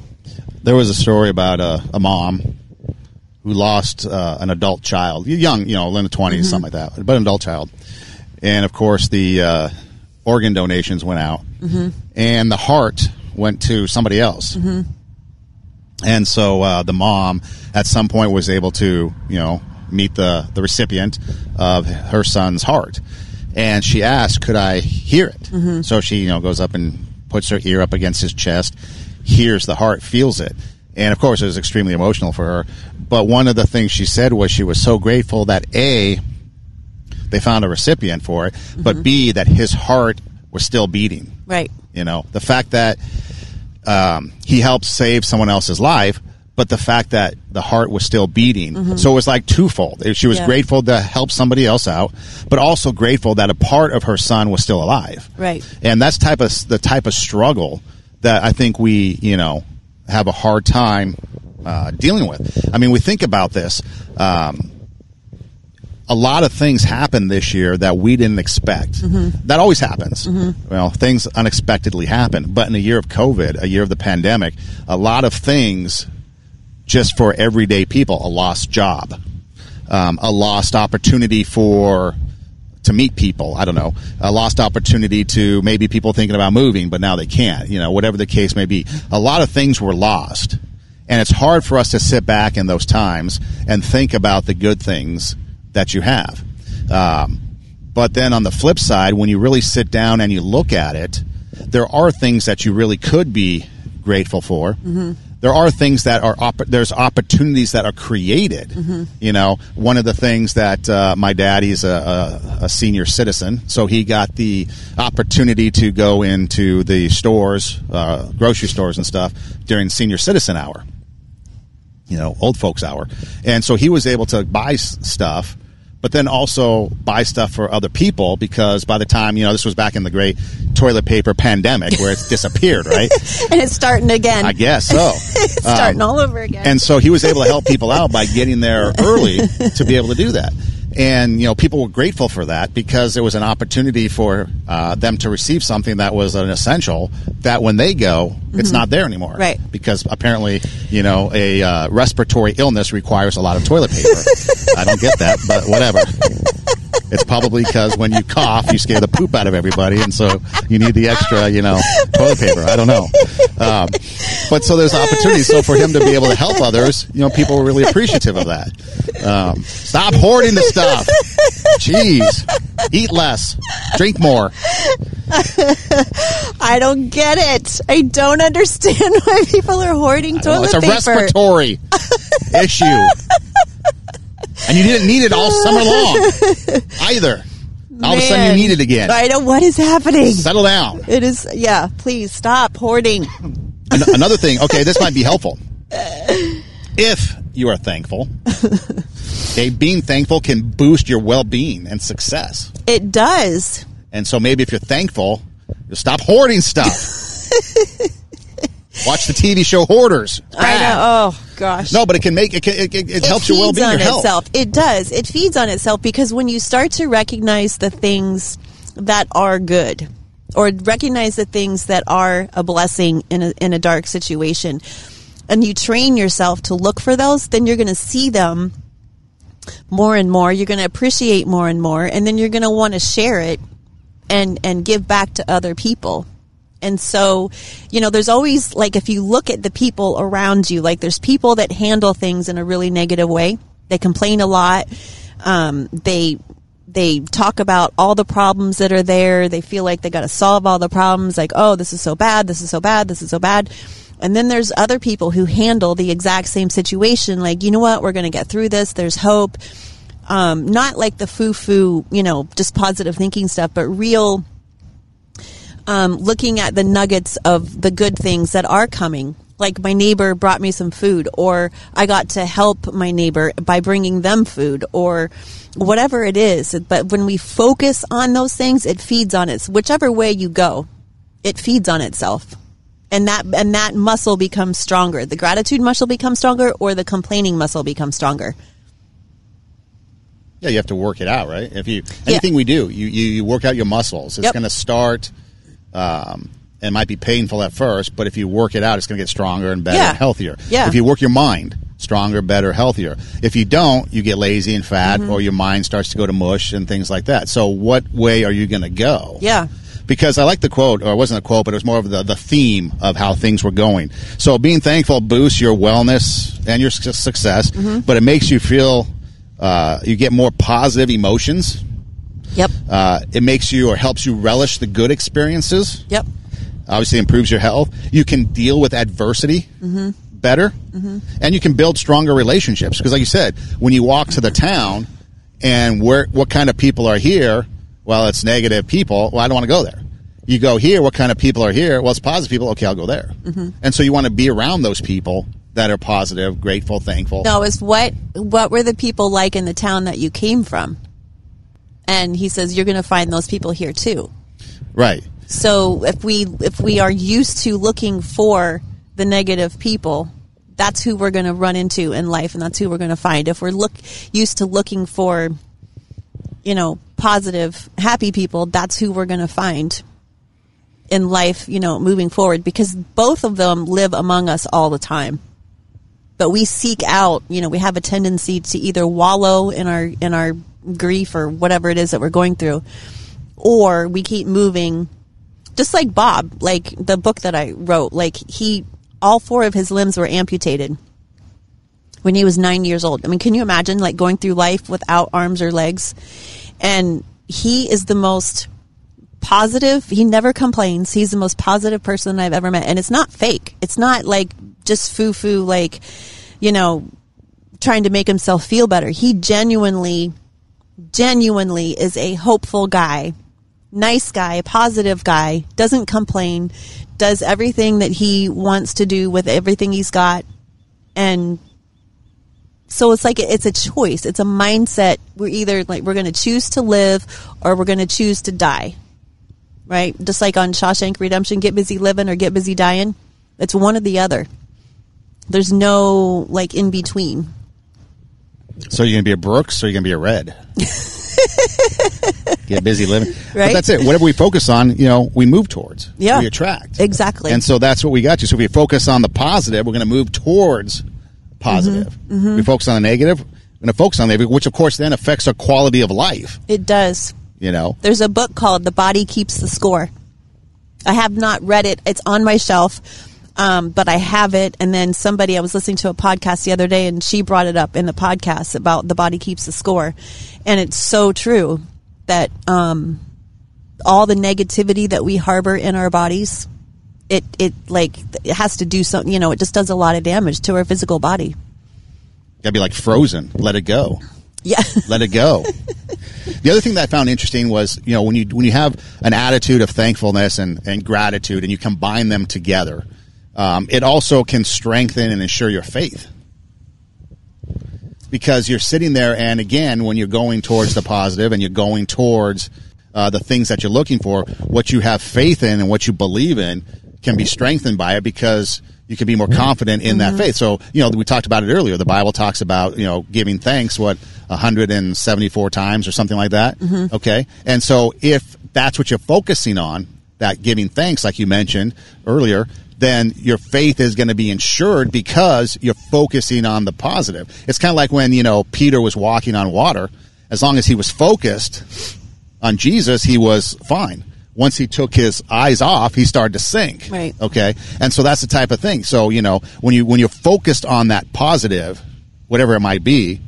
There was a story about a, a mom who lost uh, an adult child, young, you know, in the twenties, mm-hmm. something like that, but an adult child. And of course, the uh, organ donations went out, mm-hmm. and the heart went to somebody else. Mm-hmm. And so uh, the mom at some point was able to, you know, meet the, the recipient of her son's heart. And she asked, could I hear it? Mm-hmm. So she, you know, goes up and puts her ear up against his chest, hears the heart, feels it. And, of course, it was extremely emotional for her. But one of the things she said was she was so grateful that, A, they found a recipient for it, mm-hmm. but, B, that his heart was still beating. Right. You know, the fact that um, he helped save someone else's life, but the fact that the heart was still beating. Mm-hmm. So it was like twofold. She was yeah. grateful to help somebody else out, but also grateful that a part of her son was still alive. Right. And that's type of the type of struggle that I think we, you know, have a hard time uh, dealing with. I mean, we think about this. Um, a lot of things happened this year that we didn't expect. Mm-hmm. That always happens. Mm-hmm. Well, things unexpectedly happen. But in a year of COVID, a year of the pandemic, a lot of things... just for everyday people, a lost job, um, a lost opportunity for to meet people, I don't know, a lost opportunity to maybe people thinking about moving, but now they can't, you know, whatever the case may be. A lot of things were lost, and it's hard for us to sit back in those times and think about the good things that you have. Um, but then on the flip side, when you really sit down and you look at it, there are things that you really could be grateful for. Mm-hmm. There are things that are op- there's opportunities that are created. Mm-hmm. You know, one of the things that uh, my dad, he's a, a, a senior citizen, so he got the opportunity to go into the stores, uh, grocery stores and stuff during senior citizen hour, you know, old folks hour. And so he was able to buy s- stuff, but then also buy stuff for other people, because by the time, you know, this was back in the great toilet paper pandemic where it's disappeared, right? And it's starting again. I guess so. It's um, starting all over again. And so he was able to help people out by getting there early to be able to do that. And, you know, people were grateful for that because it was an opportunity for uh, them to receive something that was an essential that when they go, mm-hmm. it's not there anymore. Right. Because apparently, you know, a uh, respiratory illness requires a lot of toilet paper. I don't get that, but whatever. It's probably because when you cough, you scare the poop out of everybody, and so you need the extra, you know, toilet paper. I don't know. Um, but so there's opportunities. So for him to be able to help others, you know, people were really appreciative of that. Um, stop hoarding the stuff. Jeez. Eat less. Drink more. I don't get it. I don't understand why people are hoarding toilet paper. It's a respiratory issue. And you didn't need it all summer long either. All Man. Of a sudden you need it again. I know what is happening. Settle down. It is, yeah, please stop hoarding. An- another thing, okay, this might be helpful. If you are thankful, okay, being thankful can boost your well-being and success. It does. And so maybe if you're thankful, you'll stop hoarding stuff. Watch the T V show Hoarders. I know. Oh gosh. No, but it can make it. Can, it, it, it helps your well-being, your health. Itself. It does. It feeds on itself, because when you start to recognize the things that are good, or recognize the things that are a blessing in a, in a dark situation, and you train yourself to look for those, then you're going to see them more and more. You're going to appreciate more and more, and then you're going to want to share it and and give back to other people. And so, you know, there's always, like, if you look at the people around you, like, there's people that handle things in a really negative way. They complain a lot. Um, they they talk about all the problems that are there. They feel like they got to solve all the problems. Like, oh, this is so bad. This is so bad. This is so bad. And then there's other people who handle the exact same situation. Like, you know what? We're going to get through this. There's hope. Um, not like the foo-foo, you know, just positive thinking stuff, but real Um, looking at the nuggets of the good things that are coming. Like, my neighbor brought me some food, or I got to help my neighbor by bringing them food, or whatever it is. But when we focus on those things, it feeds on it. Whichever way you go, it feeds on itself. And that, and that muscle becomes stronger. The gratitude muscle becomes stronger, or the complaining muscle becomes stronger. Yeah, you have to work it out, right? If you Anything yeah. we do, you, you, you work out your muscles. It's yep. going to start... Um, it might be painful at first, but if you work it out, it's going to get stronger and better yeah. and healthier. Yeah. If you work your mind, stronger, better, healthier. If you don't, you get lazy and fat, mm-hmm. or your mind starts to go to mush and things like that. So what way are you going to go? Yeah. Because I like the quote, or it wasn't a quote, but it was more of the, the theme of how things were going. So being thankful boosts your wellness and your su- success, mm-hmm. but it makes you feel, uh, you get more positive emotions. Yep. Uh, it makes you or helps you relish the good experiences. Yep. Obviously improves your health. You can deal with adversity mm-hmm. better. Mm-hmm. And you can build stronger relationships. Because like you said, when you walk to the town and where what kind of people are here, well, it's negative people. Well, I don't want to go there. You go here, what kind of people are here? Well, it's positive people. Okay, I'll go there. Mm-hmm. And so you want to be around those people that are positive, grateful, thankful. No, it's what what were the people like in the town that you came from? And he says you're going to find those people here too. Right. So if we if we are used to looking for the negative people, that's who we're going to run into in life, and that's who we're going to find. If we're look used to looking for, you know, positive, happy people, that's who we're going to find in life, you know, moving forward, because both of them live among us all the time. But we seek out, you know, we have a tendency to either wallow in our in our grief or whatever it is that we're going through, or we keep moving. Just like Bob, like the book that I wrote, like he, all four of his limbs were amputated when he was nine years old. I mean, can you imagine like going through life without arms or legs? And he is the most positive. He never complains. He's the most positive person I've ever met. And it's not fake. It's not like just foo-foo, like, you know, trying to make himself feel better. He genuinely, genuinely is a hopeful guy, nice guy, positive guy, doesn't complain, does everything that he wants to do with everything he's got. And so it's like, it's a choice. It's a mindset. We're either like, we're going to choose to live or we're going to choose to die. Right? Just like on Shawshank Redemption, get busy living or get busy dying. It's one or the other. There's no like in between. So you're going to be a Brooks or you're going to be a Red. Get busy living. Right? But that's it. Whatever we focus on, you know, we move towards. Yeah. We attract. Exactly. And so that's what we got to. So if we focus on the positive, we're going to move towards positive. Mm-hmm. Mm-hmm. We focus on the negative, we're going to focus on the negative, which of course then affects our quality of life. It does. You know, there's a book called The Body Keeps the Score. I have not read it. It's on my shelf, um, but I have it. And then somebody, I was listening to a podcast the other day and she brought it up in the podcast about The Body Keeps the Score. And it's so true that um, all the negativity that we harbor in our bodies, it, it like it has to do something, you know, it just does a lot of damage to our physical body. Gotta be like Frozen. Let it go. Yeah. Let it go. The other thing that I found interesting was, you know, when you when you have an attitude of thankfulness and, and gratitude and you combine them together, um, it also can strengthen and ensure your faith. Because you're sitting there, and again, when you're going towards the positive and you're going towards uh, the things that you're looking for, what you have faith in and what you believe in can be strengthened by it because you can be more confident in mm-hmm. that faith. So, you know, we talked about it earlier. The Bible talks about, you know, giving thanks, what, one hundred seventy-four times or something like that. Mm-hmm. Okay. And so if that's what you're focusing on, that giving thanks, like you mentioned earlier, then your faith is going to be insured because you're focusing on the positive. It's kind of like when, you know, Peter was walking on water. As long as he was focused on Jesus, he was fine. Once he took his eyes off, he started to sink. Right. Okay. And so that's the type of thing. So, you know, when you, when you're focused on that positive, whatever it might be,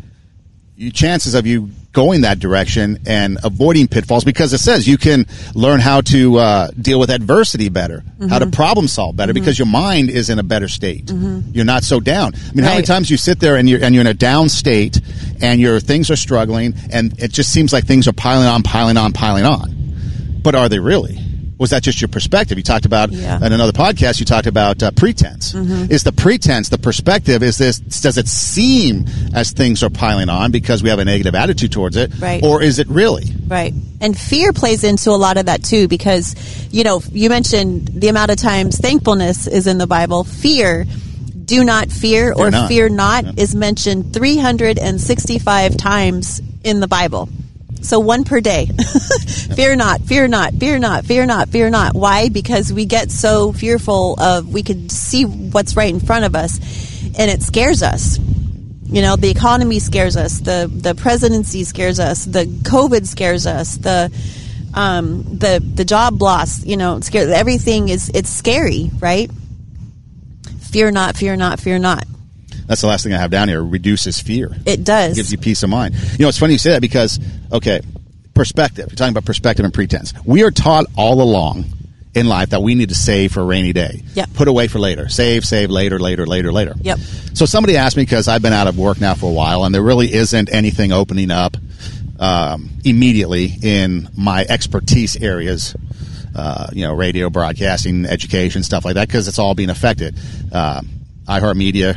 your chances of you going that direction and avoiding pitfalls, because it says you can learn how to uh, deal with adversity better, mm-hmm. how to problem solve better, mm-hmm. because your mind is in a better state. Mm-hmm. You're not so down. I mean, right. How many times you sit there and you're, and you're in a down state and your things are struggling and it just seems like things are piling on, piling on, piling on. But are they really? Was that just your perspective? You talked about yeah. in another podcast, you talked about uh, pretense. Mm-hmm. Is the pretense, the perspective, is this, does it seem as things are piling on because we have a negative attitude towards it? Right. Or is it really? Right. And fear plays into a lot of that too, because, you know, you mentioned the amount of times thankfulness is in the Bible. Fear, do not fear, or not. fear not yeah. is mentioned three hundred sixty-five times in the Bible. So one per day. Fear not, fear not, fear not, fear not, fear not. Why? Because we get so fearful of, we could see what's right in front of us and it scares us. You know, the economy scares us. The, the presidency scares us. The COVID scares us. The, um, the, the job loss, you know, scares, everything is, it's scary, right? Fear not, fear not, fear not. That's the last thing I have down here. Reduces fear. It does. It gives you peace of mind. You know, it's funny you say that because, okay, perspective. You're talking about perspective and pretense. We are taught all along in life that we need to save for a rainy day. Yep. Put away for later. Save, save, later, later, later, later. Yep. So somebody asked me, because I've been out of work now for a while, and there really isn't anything opening up um, immediately in my expertise areas uh, you know, radio, broadcasting, education, stuff like that, because it's all being affected. Uh, iHeartMedia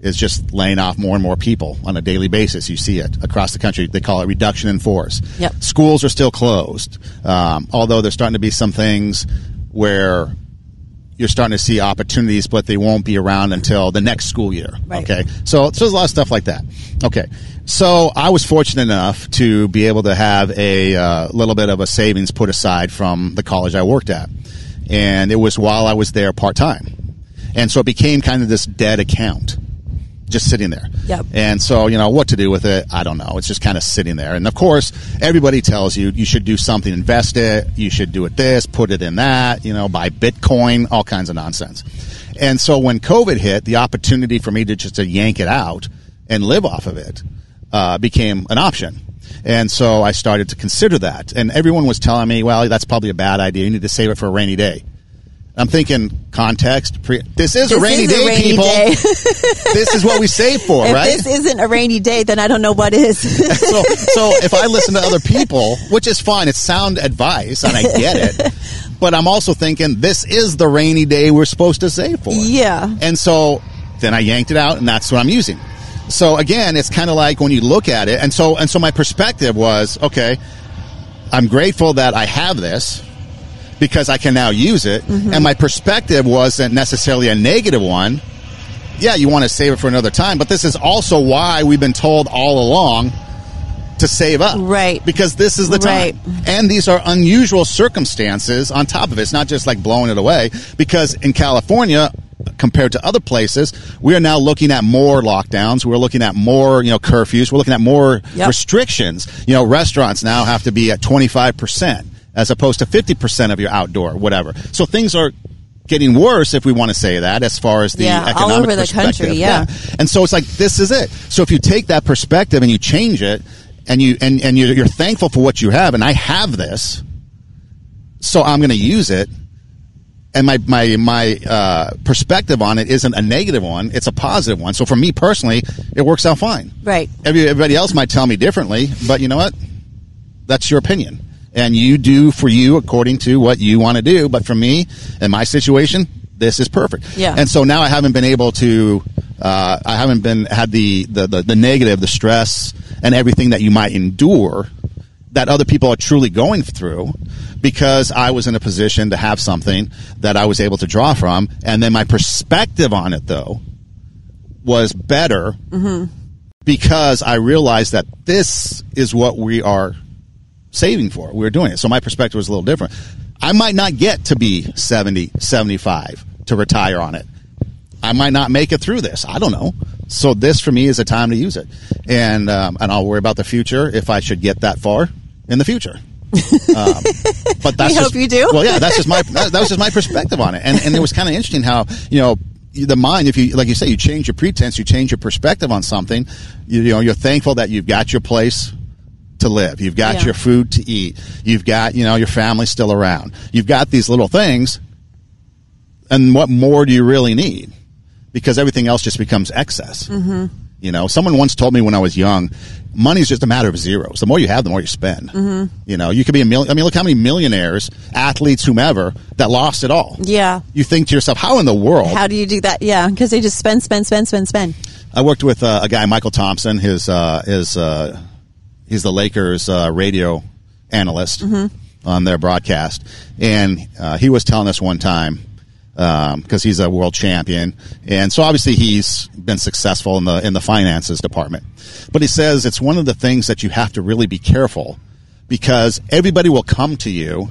is just laying off more and more people on a daily basis. You see it across the country. They call it reduction in force. Yep. Schools are still closed, um, although there's starting to be some things where you're starting to see opportunities, but they won't be around until the next school year. Right. Okay. So, so there's a lot of stuff like that. Okay. So I was fortunate enough to be able to have a uh, little bit of a savings put aside from the college I worked at. And it was while I was there part-time. And so it became kind of this dead account just sitting there. Yep. And so, you know, what to do with it, I don't know. It's just kind of sitting there. And, of course, everybody tells you you should do something, invest it, you should do it this, put it in that, you know, buy Bitcoin, all kinds of nonsense. And so when COVID hit, the opportunity for me to just to yank it out and live off of it uh, became an option. And so I started to consider that. And everyone was telling me, well, that's probably a bad idea. You need to save it for a rainy day. I'm thinking context. Pre- this is this a rainy is day, a rainy people. Day. This is what we save for, if right? If this isn't a rainy day, then I don't know what is. so, so if I listen to other people, which is fine, it's sound advice, and I get it. But I'm also thinking this is the rainy day we're supposed to save for. Yeah. And so then I yanked it out, and that's what I'm using. So again, it's kind of like when you look at it, and so and so my perspective was, okay, I'm grateful that I have this, because I can now use it. Mm-hmm. And my perspective wasn't necessarily a negative one. Yeah, you want to save it for another time, but this is also why we've been told all along to save up. Right. Because this is the time. Right. And these are unusual circumstances on top of it. It's not just like blowing it away, because in California, compared to other places, we are now looking at more lockdowns. We're looking at more, you know, curfews. We're looking at more yep. restrictions. You know, restaurants now have to be at twenty-five percent. As opposed to fifty percent of your outdoor, whatever. So things are getting worse, if we want to say that, as far as the yeah, economic all over the country, yeah. yeah. And so it's like, this is it. So if you take that perspective and you change it, and you and, and you're, you're thankful for what you have, and I have this, so I'm going to use it. And my my my uh, perspective on it isn't a negative one; it's a positive one. So for me personally, it works out fine. Right. Everybody else might tell me differently, but you know what? That's your opinion. And you do for you according to what you want to do. But for me, in my situation, this is perfect. Yeah. And so now I haven't been able to, uh, I haven't been, had the, the, the, the negative, the stress, and everything that you might endure that other people are truly going through, because I was in a position to have something that I was able to draw from. And then my perspective on it, though, was better mm-hmm. because I realized that this is what we are saving for. We were doing it. So my perspective was a little different. I might not get to be seventy, seventy-five to retire on it. I might not make it through this. I don't know. So this for me is a time to use it. And um, and I'll worry about the future if I should get that far in the future. Um, but that's we just, hope you do. Well, yeah, that's just my that, that was just my perspective on it. And and it was kind of interesting how, you know, the mind, if you, like you say, you change your pretense, you change your perspective on something, you, you know, you're thankful that you've got your place to live. You've got yeah. your food to eat. You've got, you know, your family still around. You've got these little things. And what more do you really need? Because everything else just becomes excess. Mm-hmm. You know, someone once told me when I was young, money's just a matter of zeros. The more you have, the more you spend. Mm-hmm. You know, you could be a million. I mean, look how many millionaires, athletes, whomever, that lost it all. Yeah. You think to yourself, how in the world? How do you do that? Yeah, because they just spend, spend, spend, spend, spend. I worked with uh, a guy, Michael Thompson, his, uh, his, uh, he's the Lakers uh, radio analyst mm-hmm. on their broadcast. And uh, he was telling us one time, because um, he's a world champion. And so obviously he's been successful in the in the finances department. But he says it's one of the things that you have to really be careful, because everybody will come to you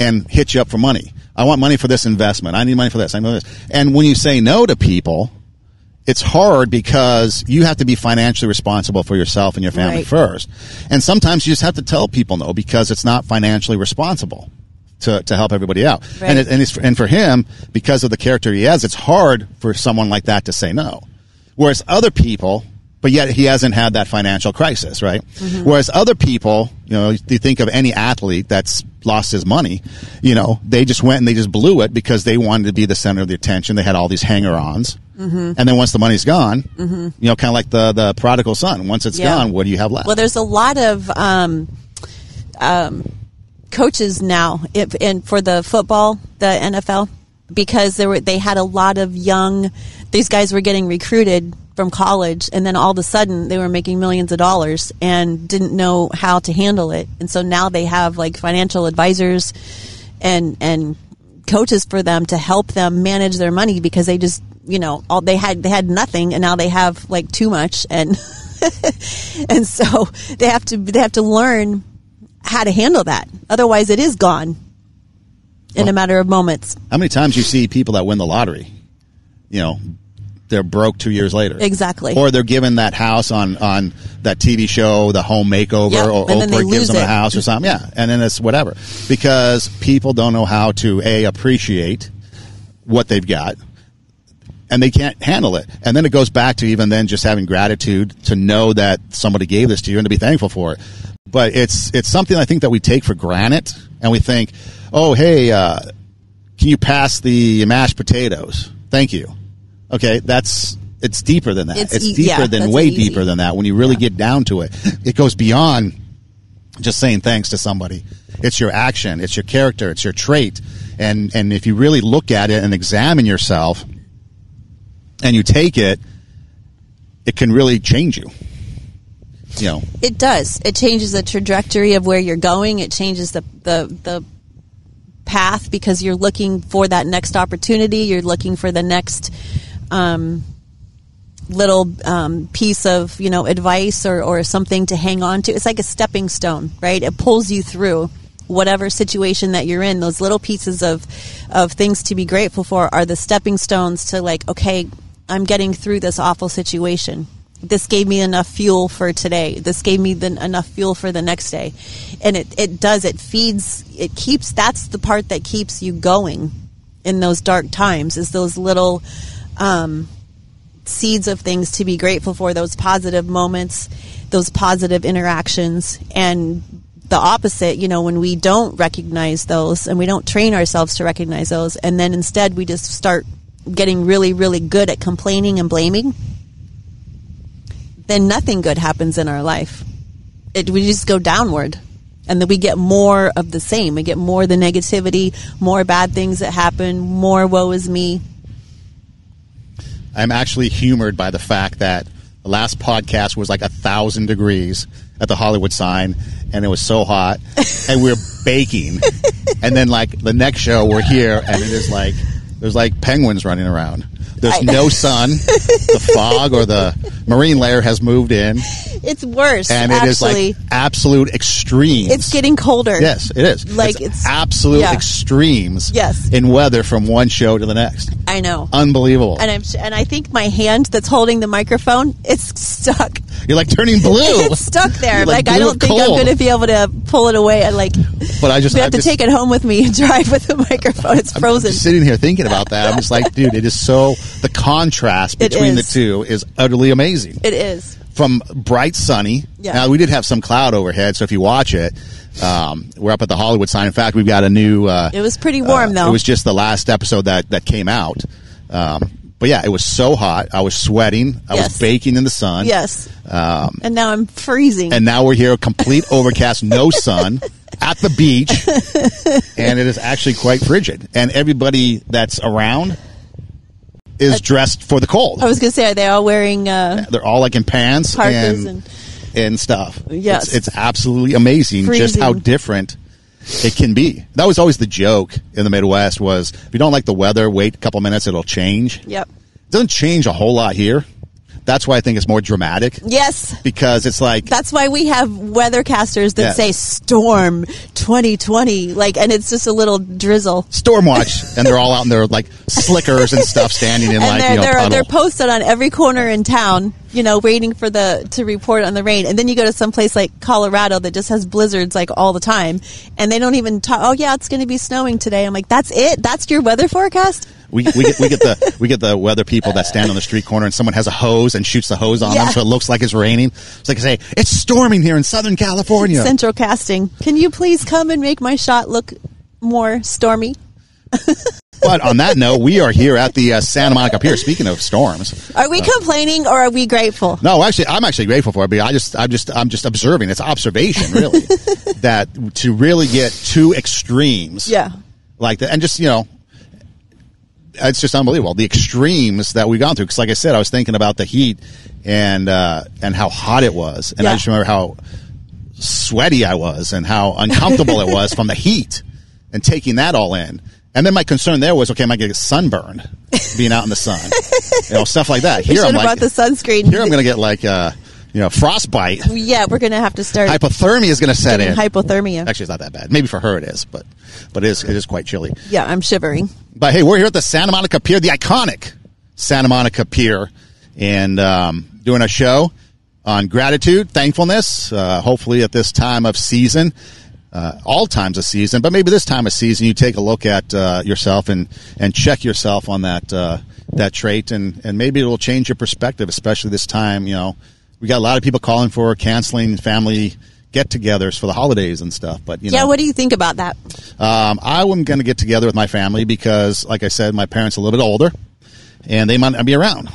and hit you up for money. I want money for this investment. I need money for this. I need this. And when you say no to people, it's hard because you have to be financially responsible for yourself and your family right. first. And sometimes you just have to tell people no, because it's not financially responsible to, to help everybody out. Right. And it, and, it's, and for him, because of the character he has, it's hard for someone like that to say no. Whereas other people, but yet he hasn't had that financial crisis, right? Mm-hmm. Whereas other people, you know, you think of any athlete that's lost his money, you know, they just went and they just blew it because they wanted to be the center of the attention. They had all these hanger-ons. Mm-hmm. And then once the money's gone, mm-hmm. you know, kind of like the, the prodigal son. Once it's yeah. gone, what do you have left? Well, there's a lot of um, um, coaches now if, and for the football, the N F L, because there were, they had a lot of young, these guys were getting recruited from college, and then all of a sudden they were making millions of dollars and didn't know how to handle it. And so now they have like financial advisors and and coaches for them to help them manage their money, because they just, you know, all they had they had nothing, and now they have like too much, and and so they have to they have to learn how to handle that. Otherwise, it is gone in well, a matter of moments. How many times you see people that win the lottery, you know, they're broke two years later. Exactly. Or they're given that house on, on that T V show, The Home Makeover, yep. or Oprah gives them it. a house or something. Yeah, and then it's whatever. Because people don't know how to, A, appreciate what they've got, and they can't handle it. And then it goes back to even then just having gratitude to know that somebody gave this to you and to be thankful for it. But it's it's something I think that we take for granted, and we think, oh, hey, uh, can you pass the mashed potatoes? Thank you. Okay, that's it's deeper than that. It's, it's deeper yeah, than way easy. deeper than that. When you really yeah. get down to it, it goes beyond just saying thanks to somebody. It's your action, it's your character, it's your trait, and and if you really look at it and examine yourself, and you take it, it can really change you. You know, it does. It changes the trajectory of where you're going. It changes the the the path, because you're looking for that next opportunity. You're looking for the next. Um, little um, piece of, you know, advice or, or something to hang on to. It's like a stepping stone, right? It pulls you through whatever situation that you're in. Those little pieces of, of things to be grateful for are the stepping stones to like, okay, I'm getting through this awful situation. This gave me enough fuel for today. This gave me the, enough fuel for the next day. And it, it does, it feeds, it keeps, that's the part that keeps you going in those dark times, is those little Um, seeds of things to be grateful for, those positive moments, those positive interactions. And the opposite, you know, when we don't recognize those and we don't train ourselves to recognize those, and then instead we just start getting really, really good at complaining and blaming, then nothing good happens in our life. It, we just go downward. And then we get more of the same. We get more of the negativity, more bad things that happen, more woe is me. I'm actually humored by the fact that the last podcast was like a thousand degrees at the Hollywood sign, and it was so hot, and we were baking. And then, like, the next show, we're here, and it is like there's like penguins running around. There's no sun. The fog or the marine layer has moved in. It's worse, and it actually is like absolute extremes. It's getting colder. Yes, it is. Like it's, it's absolute yeah. extremes. Yes. In weather from one show to the next. I know. Unbelievable. And I'm and I think my hand that's holding the microphone, it's stuck. You're like turning blue. It's stuck there. Like, like I don't think cold. I'm going to be able to pull it away. I like. But I just I have I'm to just, take it home with me and drive with the microphone. It's frozen. I'm just sitting here thinking about that. I'm just like, dude, it is so. The contrast between the two is utterly amazing. It is. From bright sunny. Yeah. Now, we did have some cloud overhead, so if you watch it, um, we're up at the Hollywood sign. In fact, we've got a new... Uh, it was pretty warm, uh, though. It was just the last episode that, that came out. Um, but, yeah, it was so hot. I was sweating. I yes. was baking in the sun. Yes. Um, and now I'm freezing. And now we're here, complete overcast, no sun, at the beach. And it is actually quite frigid. And everybody that's around... is dressed for the cold. I was going to say, are they all wearing... Uh, They're all like in pants and, and and stuff. Yes. It's, it's absolutely amazing Freezing. just how different it can be. That was always the joke in the Midwest was, if you don't like the weather, wait a couple minutes, it'll change. Yep. It doesn't change a whole lot here. That's why I think it's more dramatic. Yes. Because it's like... That's why we have weathercasters that yeah. say storm twenty twenty, like, and it's just a little drizzle. Storm watch. And they're all out in their, like, slickers and stuff standing in, and like, you know, they're, they're posted on every corner in town, you know, waiting for the to report on the rain. And then you go to some place like Colorado that just has blizzards, like, all the time. And they don't even talk, oh, yeah, it's going to be snowing today. I'm like, that's it? That's your weather forecast? We we get we get the we get the weather people that stand on the street corner and someone has a hose and shoots the hose on yeah. them so it looks like it's raining. It's like, say, it's storming here in Southern California. Central casting. Can you please come and make my shot look more stormy? But on that note, we are here at the uh, Santa Monica Pier. Speaking of storms, are we uh, complaining or are we grateful? No, actually, I'm actually grateful for it. But I just, I'm just, I'm just observing. It's observation, really, that to really get two extremes, yeah, like that, and just you know. It's just unbelievable, the extremes that we've gone through. Because, like I said, I was thinking about the heat and uh, and how hot it was. And yeah. I just remember how sweaty I was and how uncomfortable it was from the heat and taking that all in. And then my concern there was, okay, am I going to get sunburned being out in the sun? You know, stuff like that. Here, should I'm have like, brought the sunscreen. Here I'm going to get like... Uh, You know, frostbite. Yeah, we're going to have to start. Hypothermia is going to set in. Hypothermia. Actually, it's not that bad. Maybe for her it is, but but it is it is quite chilly. Yeah, I'm shivering. But hey, we're here at the Santa Monica Pier, the iconic Santa Monica Pier, and um, doing a show on gratitude, thankfulness, uh, hopefully at this time of season, uh, all times of season, but maybe this time of season you take a look at uh, yourself and, and check yourself on that uh, that trait, and, and maybe it will change your perspective, especially this time, you know. We got a lot of people calling for canceling family get-togethers for the holidays and stuff. But you know, yeah, what do you think about that? Um, I am going to get together with my family because, like I said, my parents are a little bit older, and they might not be around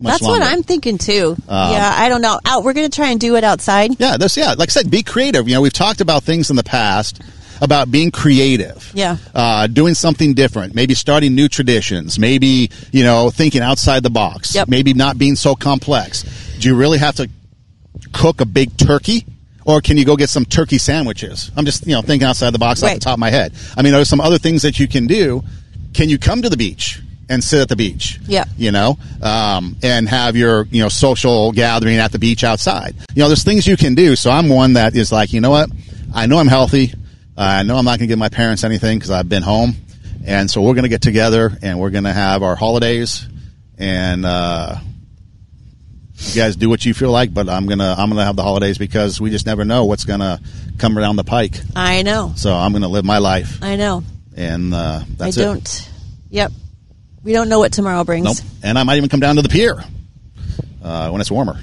much That's longer. What I'm thinking, too. Um, yeah, I don't know. Out, we're going to try and do it outside. Yeah, that's, yeah, like I said, be creative. You know, we've talked about things in the past about being creative, yeah, uh, doing something different, maybe starting new traditions, maybe, you know, thinking outside the box, yep. Maybe not being so complex. Do you really have to cook a big turkey, or can you go get some turkey sandwiches? I'm just, you know, thinking outside the box right. Off the top of my head. I mean, there's some other things that you can do. Can you come to the beach and sit at the beach? Yeah. You know, um, and have your, you know, social gathering at the beach outside. You know, there's things you can do. So I'm one that is like, you know what? I know I'm healthy. I know I'm not going to give my parents anything because I've been home. And so we're going to get together and we're going to have our holidays. And uh, you guys do what you feel like, but I'm going to I'm gonna have the holidays because we just never know what's going to come around the pike. I know. So I'm going to live my life. I know. And uh, that's I it. I don't. Yep. We don't know what tomorrow brings. Nope. And I might even come down to the pier uh, when it's warmer.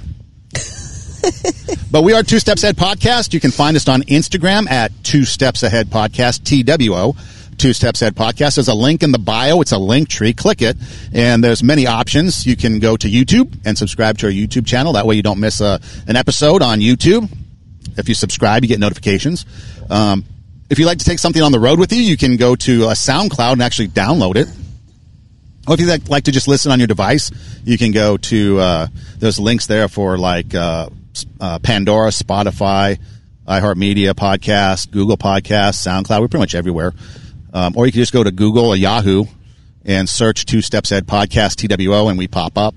But we are Two Steps Ahead Podcast. You can find us on Instagram at Two Steps Ahead Podcast, T W O, Two Steps Ahead Podcast. There's a link in the bio. It's a link tree. Click it, and there's many options. You can go to YouTube and subscribe to our YouTube channel. That way you don't miss a, an episode on YouTube. If you subscribe, you get notifications. Um, if you'd like to take something on the road with you, you can go to uh, SoundCloud and actually download it. Or if you'd like to just listen on your device, you can go to uh, those links there for like uh, uh, Pandora, Spotify, iHeartMedia Podcast, Google Podcast, SoundCloud. We're pretty much everywhere. Um, or you can just go to Google or Yahoo and search Two Steps Ahead Podcast, T W O, and we pop up.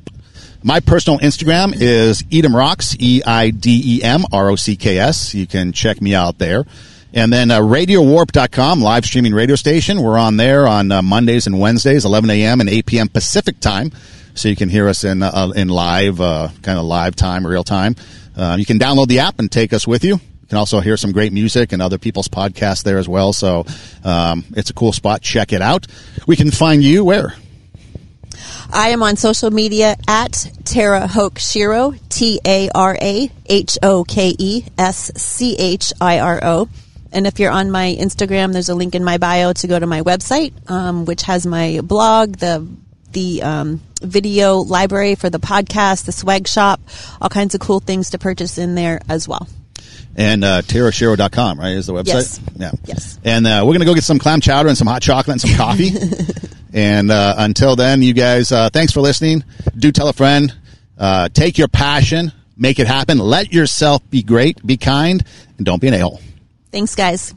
My personal Instagram is eidemrocks, E I D E M R O C K S. You can check me out there. And then uh, radio warp dot com, live streaming radio station. We're on there on uh, Mondays and Wednesdays, eleven a.m. and eight p.m. Pacific time. So you can hear us in uh, in live, uh, kind of live time, real time. Uh, you can download the app and take us with you. You can also hear some great music and other people's podcasts there as well. So um, it's a cool spot. Check it out. We can find you where? I am on social media at Tara Hokeschiro, T A R A H O K E S C H I R O. And if you're on my Instagram, there's a link in my bio to go to my website, um, which has my blog, the the um, video library for the podcast, the swag shop, all kinds of cool things to purchase in there as well. And uh, Tara Shiro dot com, right, is the website? Yes. Yeah. Yes. And uh, we're going to go get some clam chowder and some hot chocolate and some coffee. And uh, until then, you guys, uh, thanks for listening. Do tell a friend. Uh, take your passion. Make it happen. Let yourself be great. Be kind. And don't be an a-hole. Thanks, guys.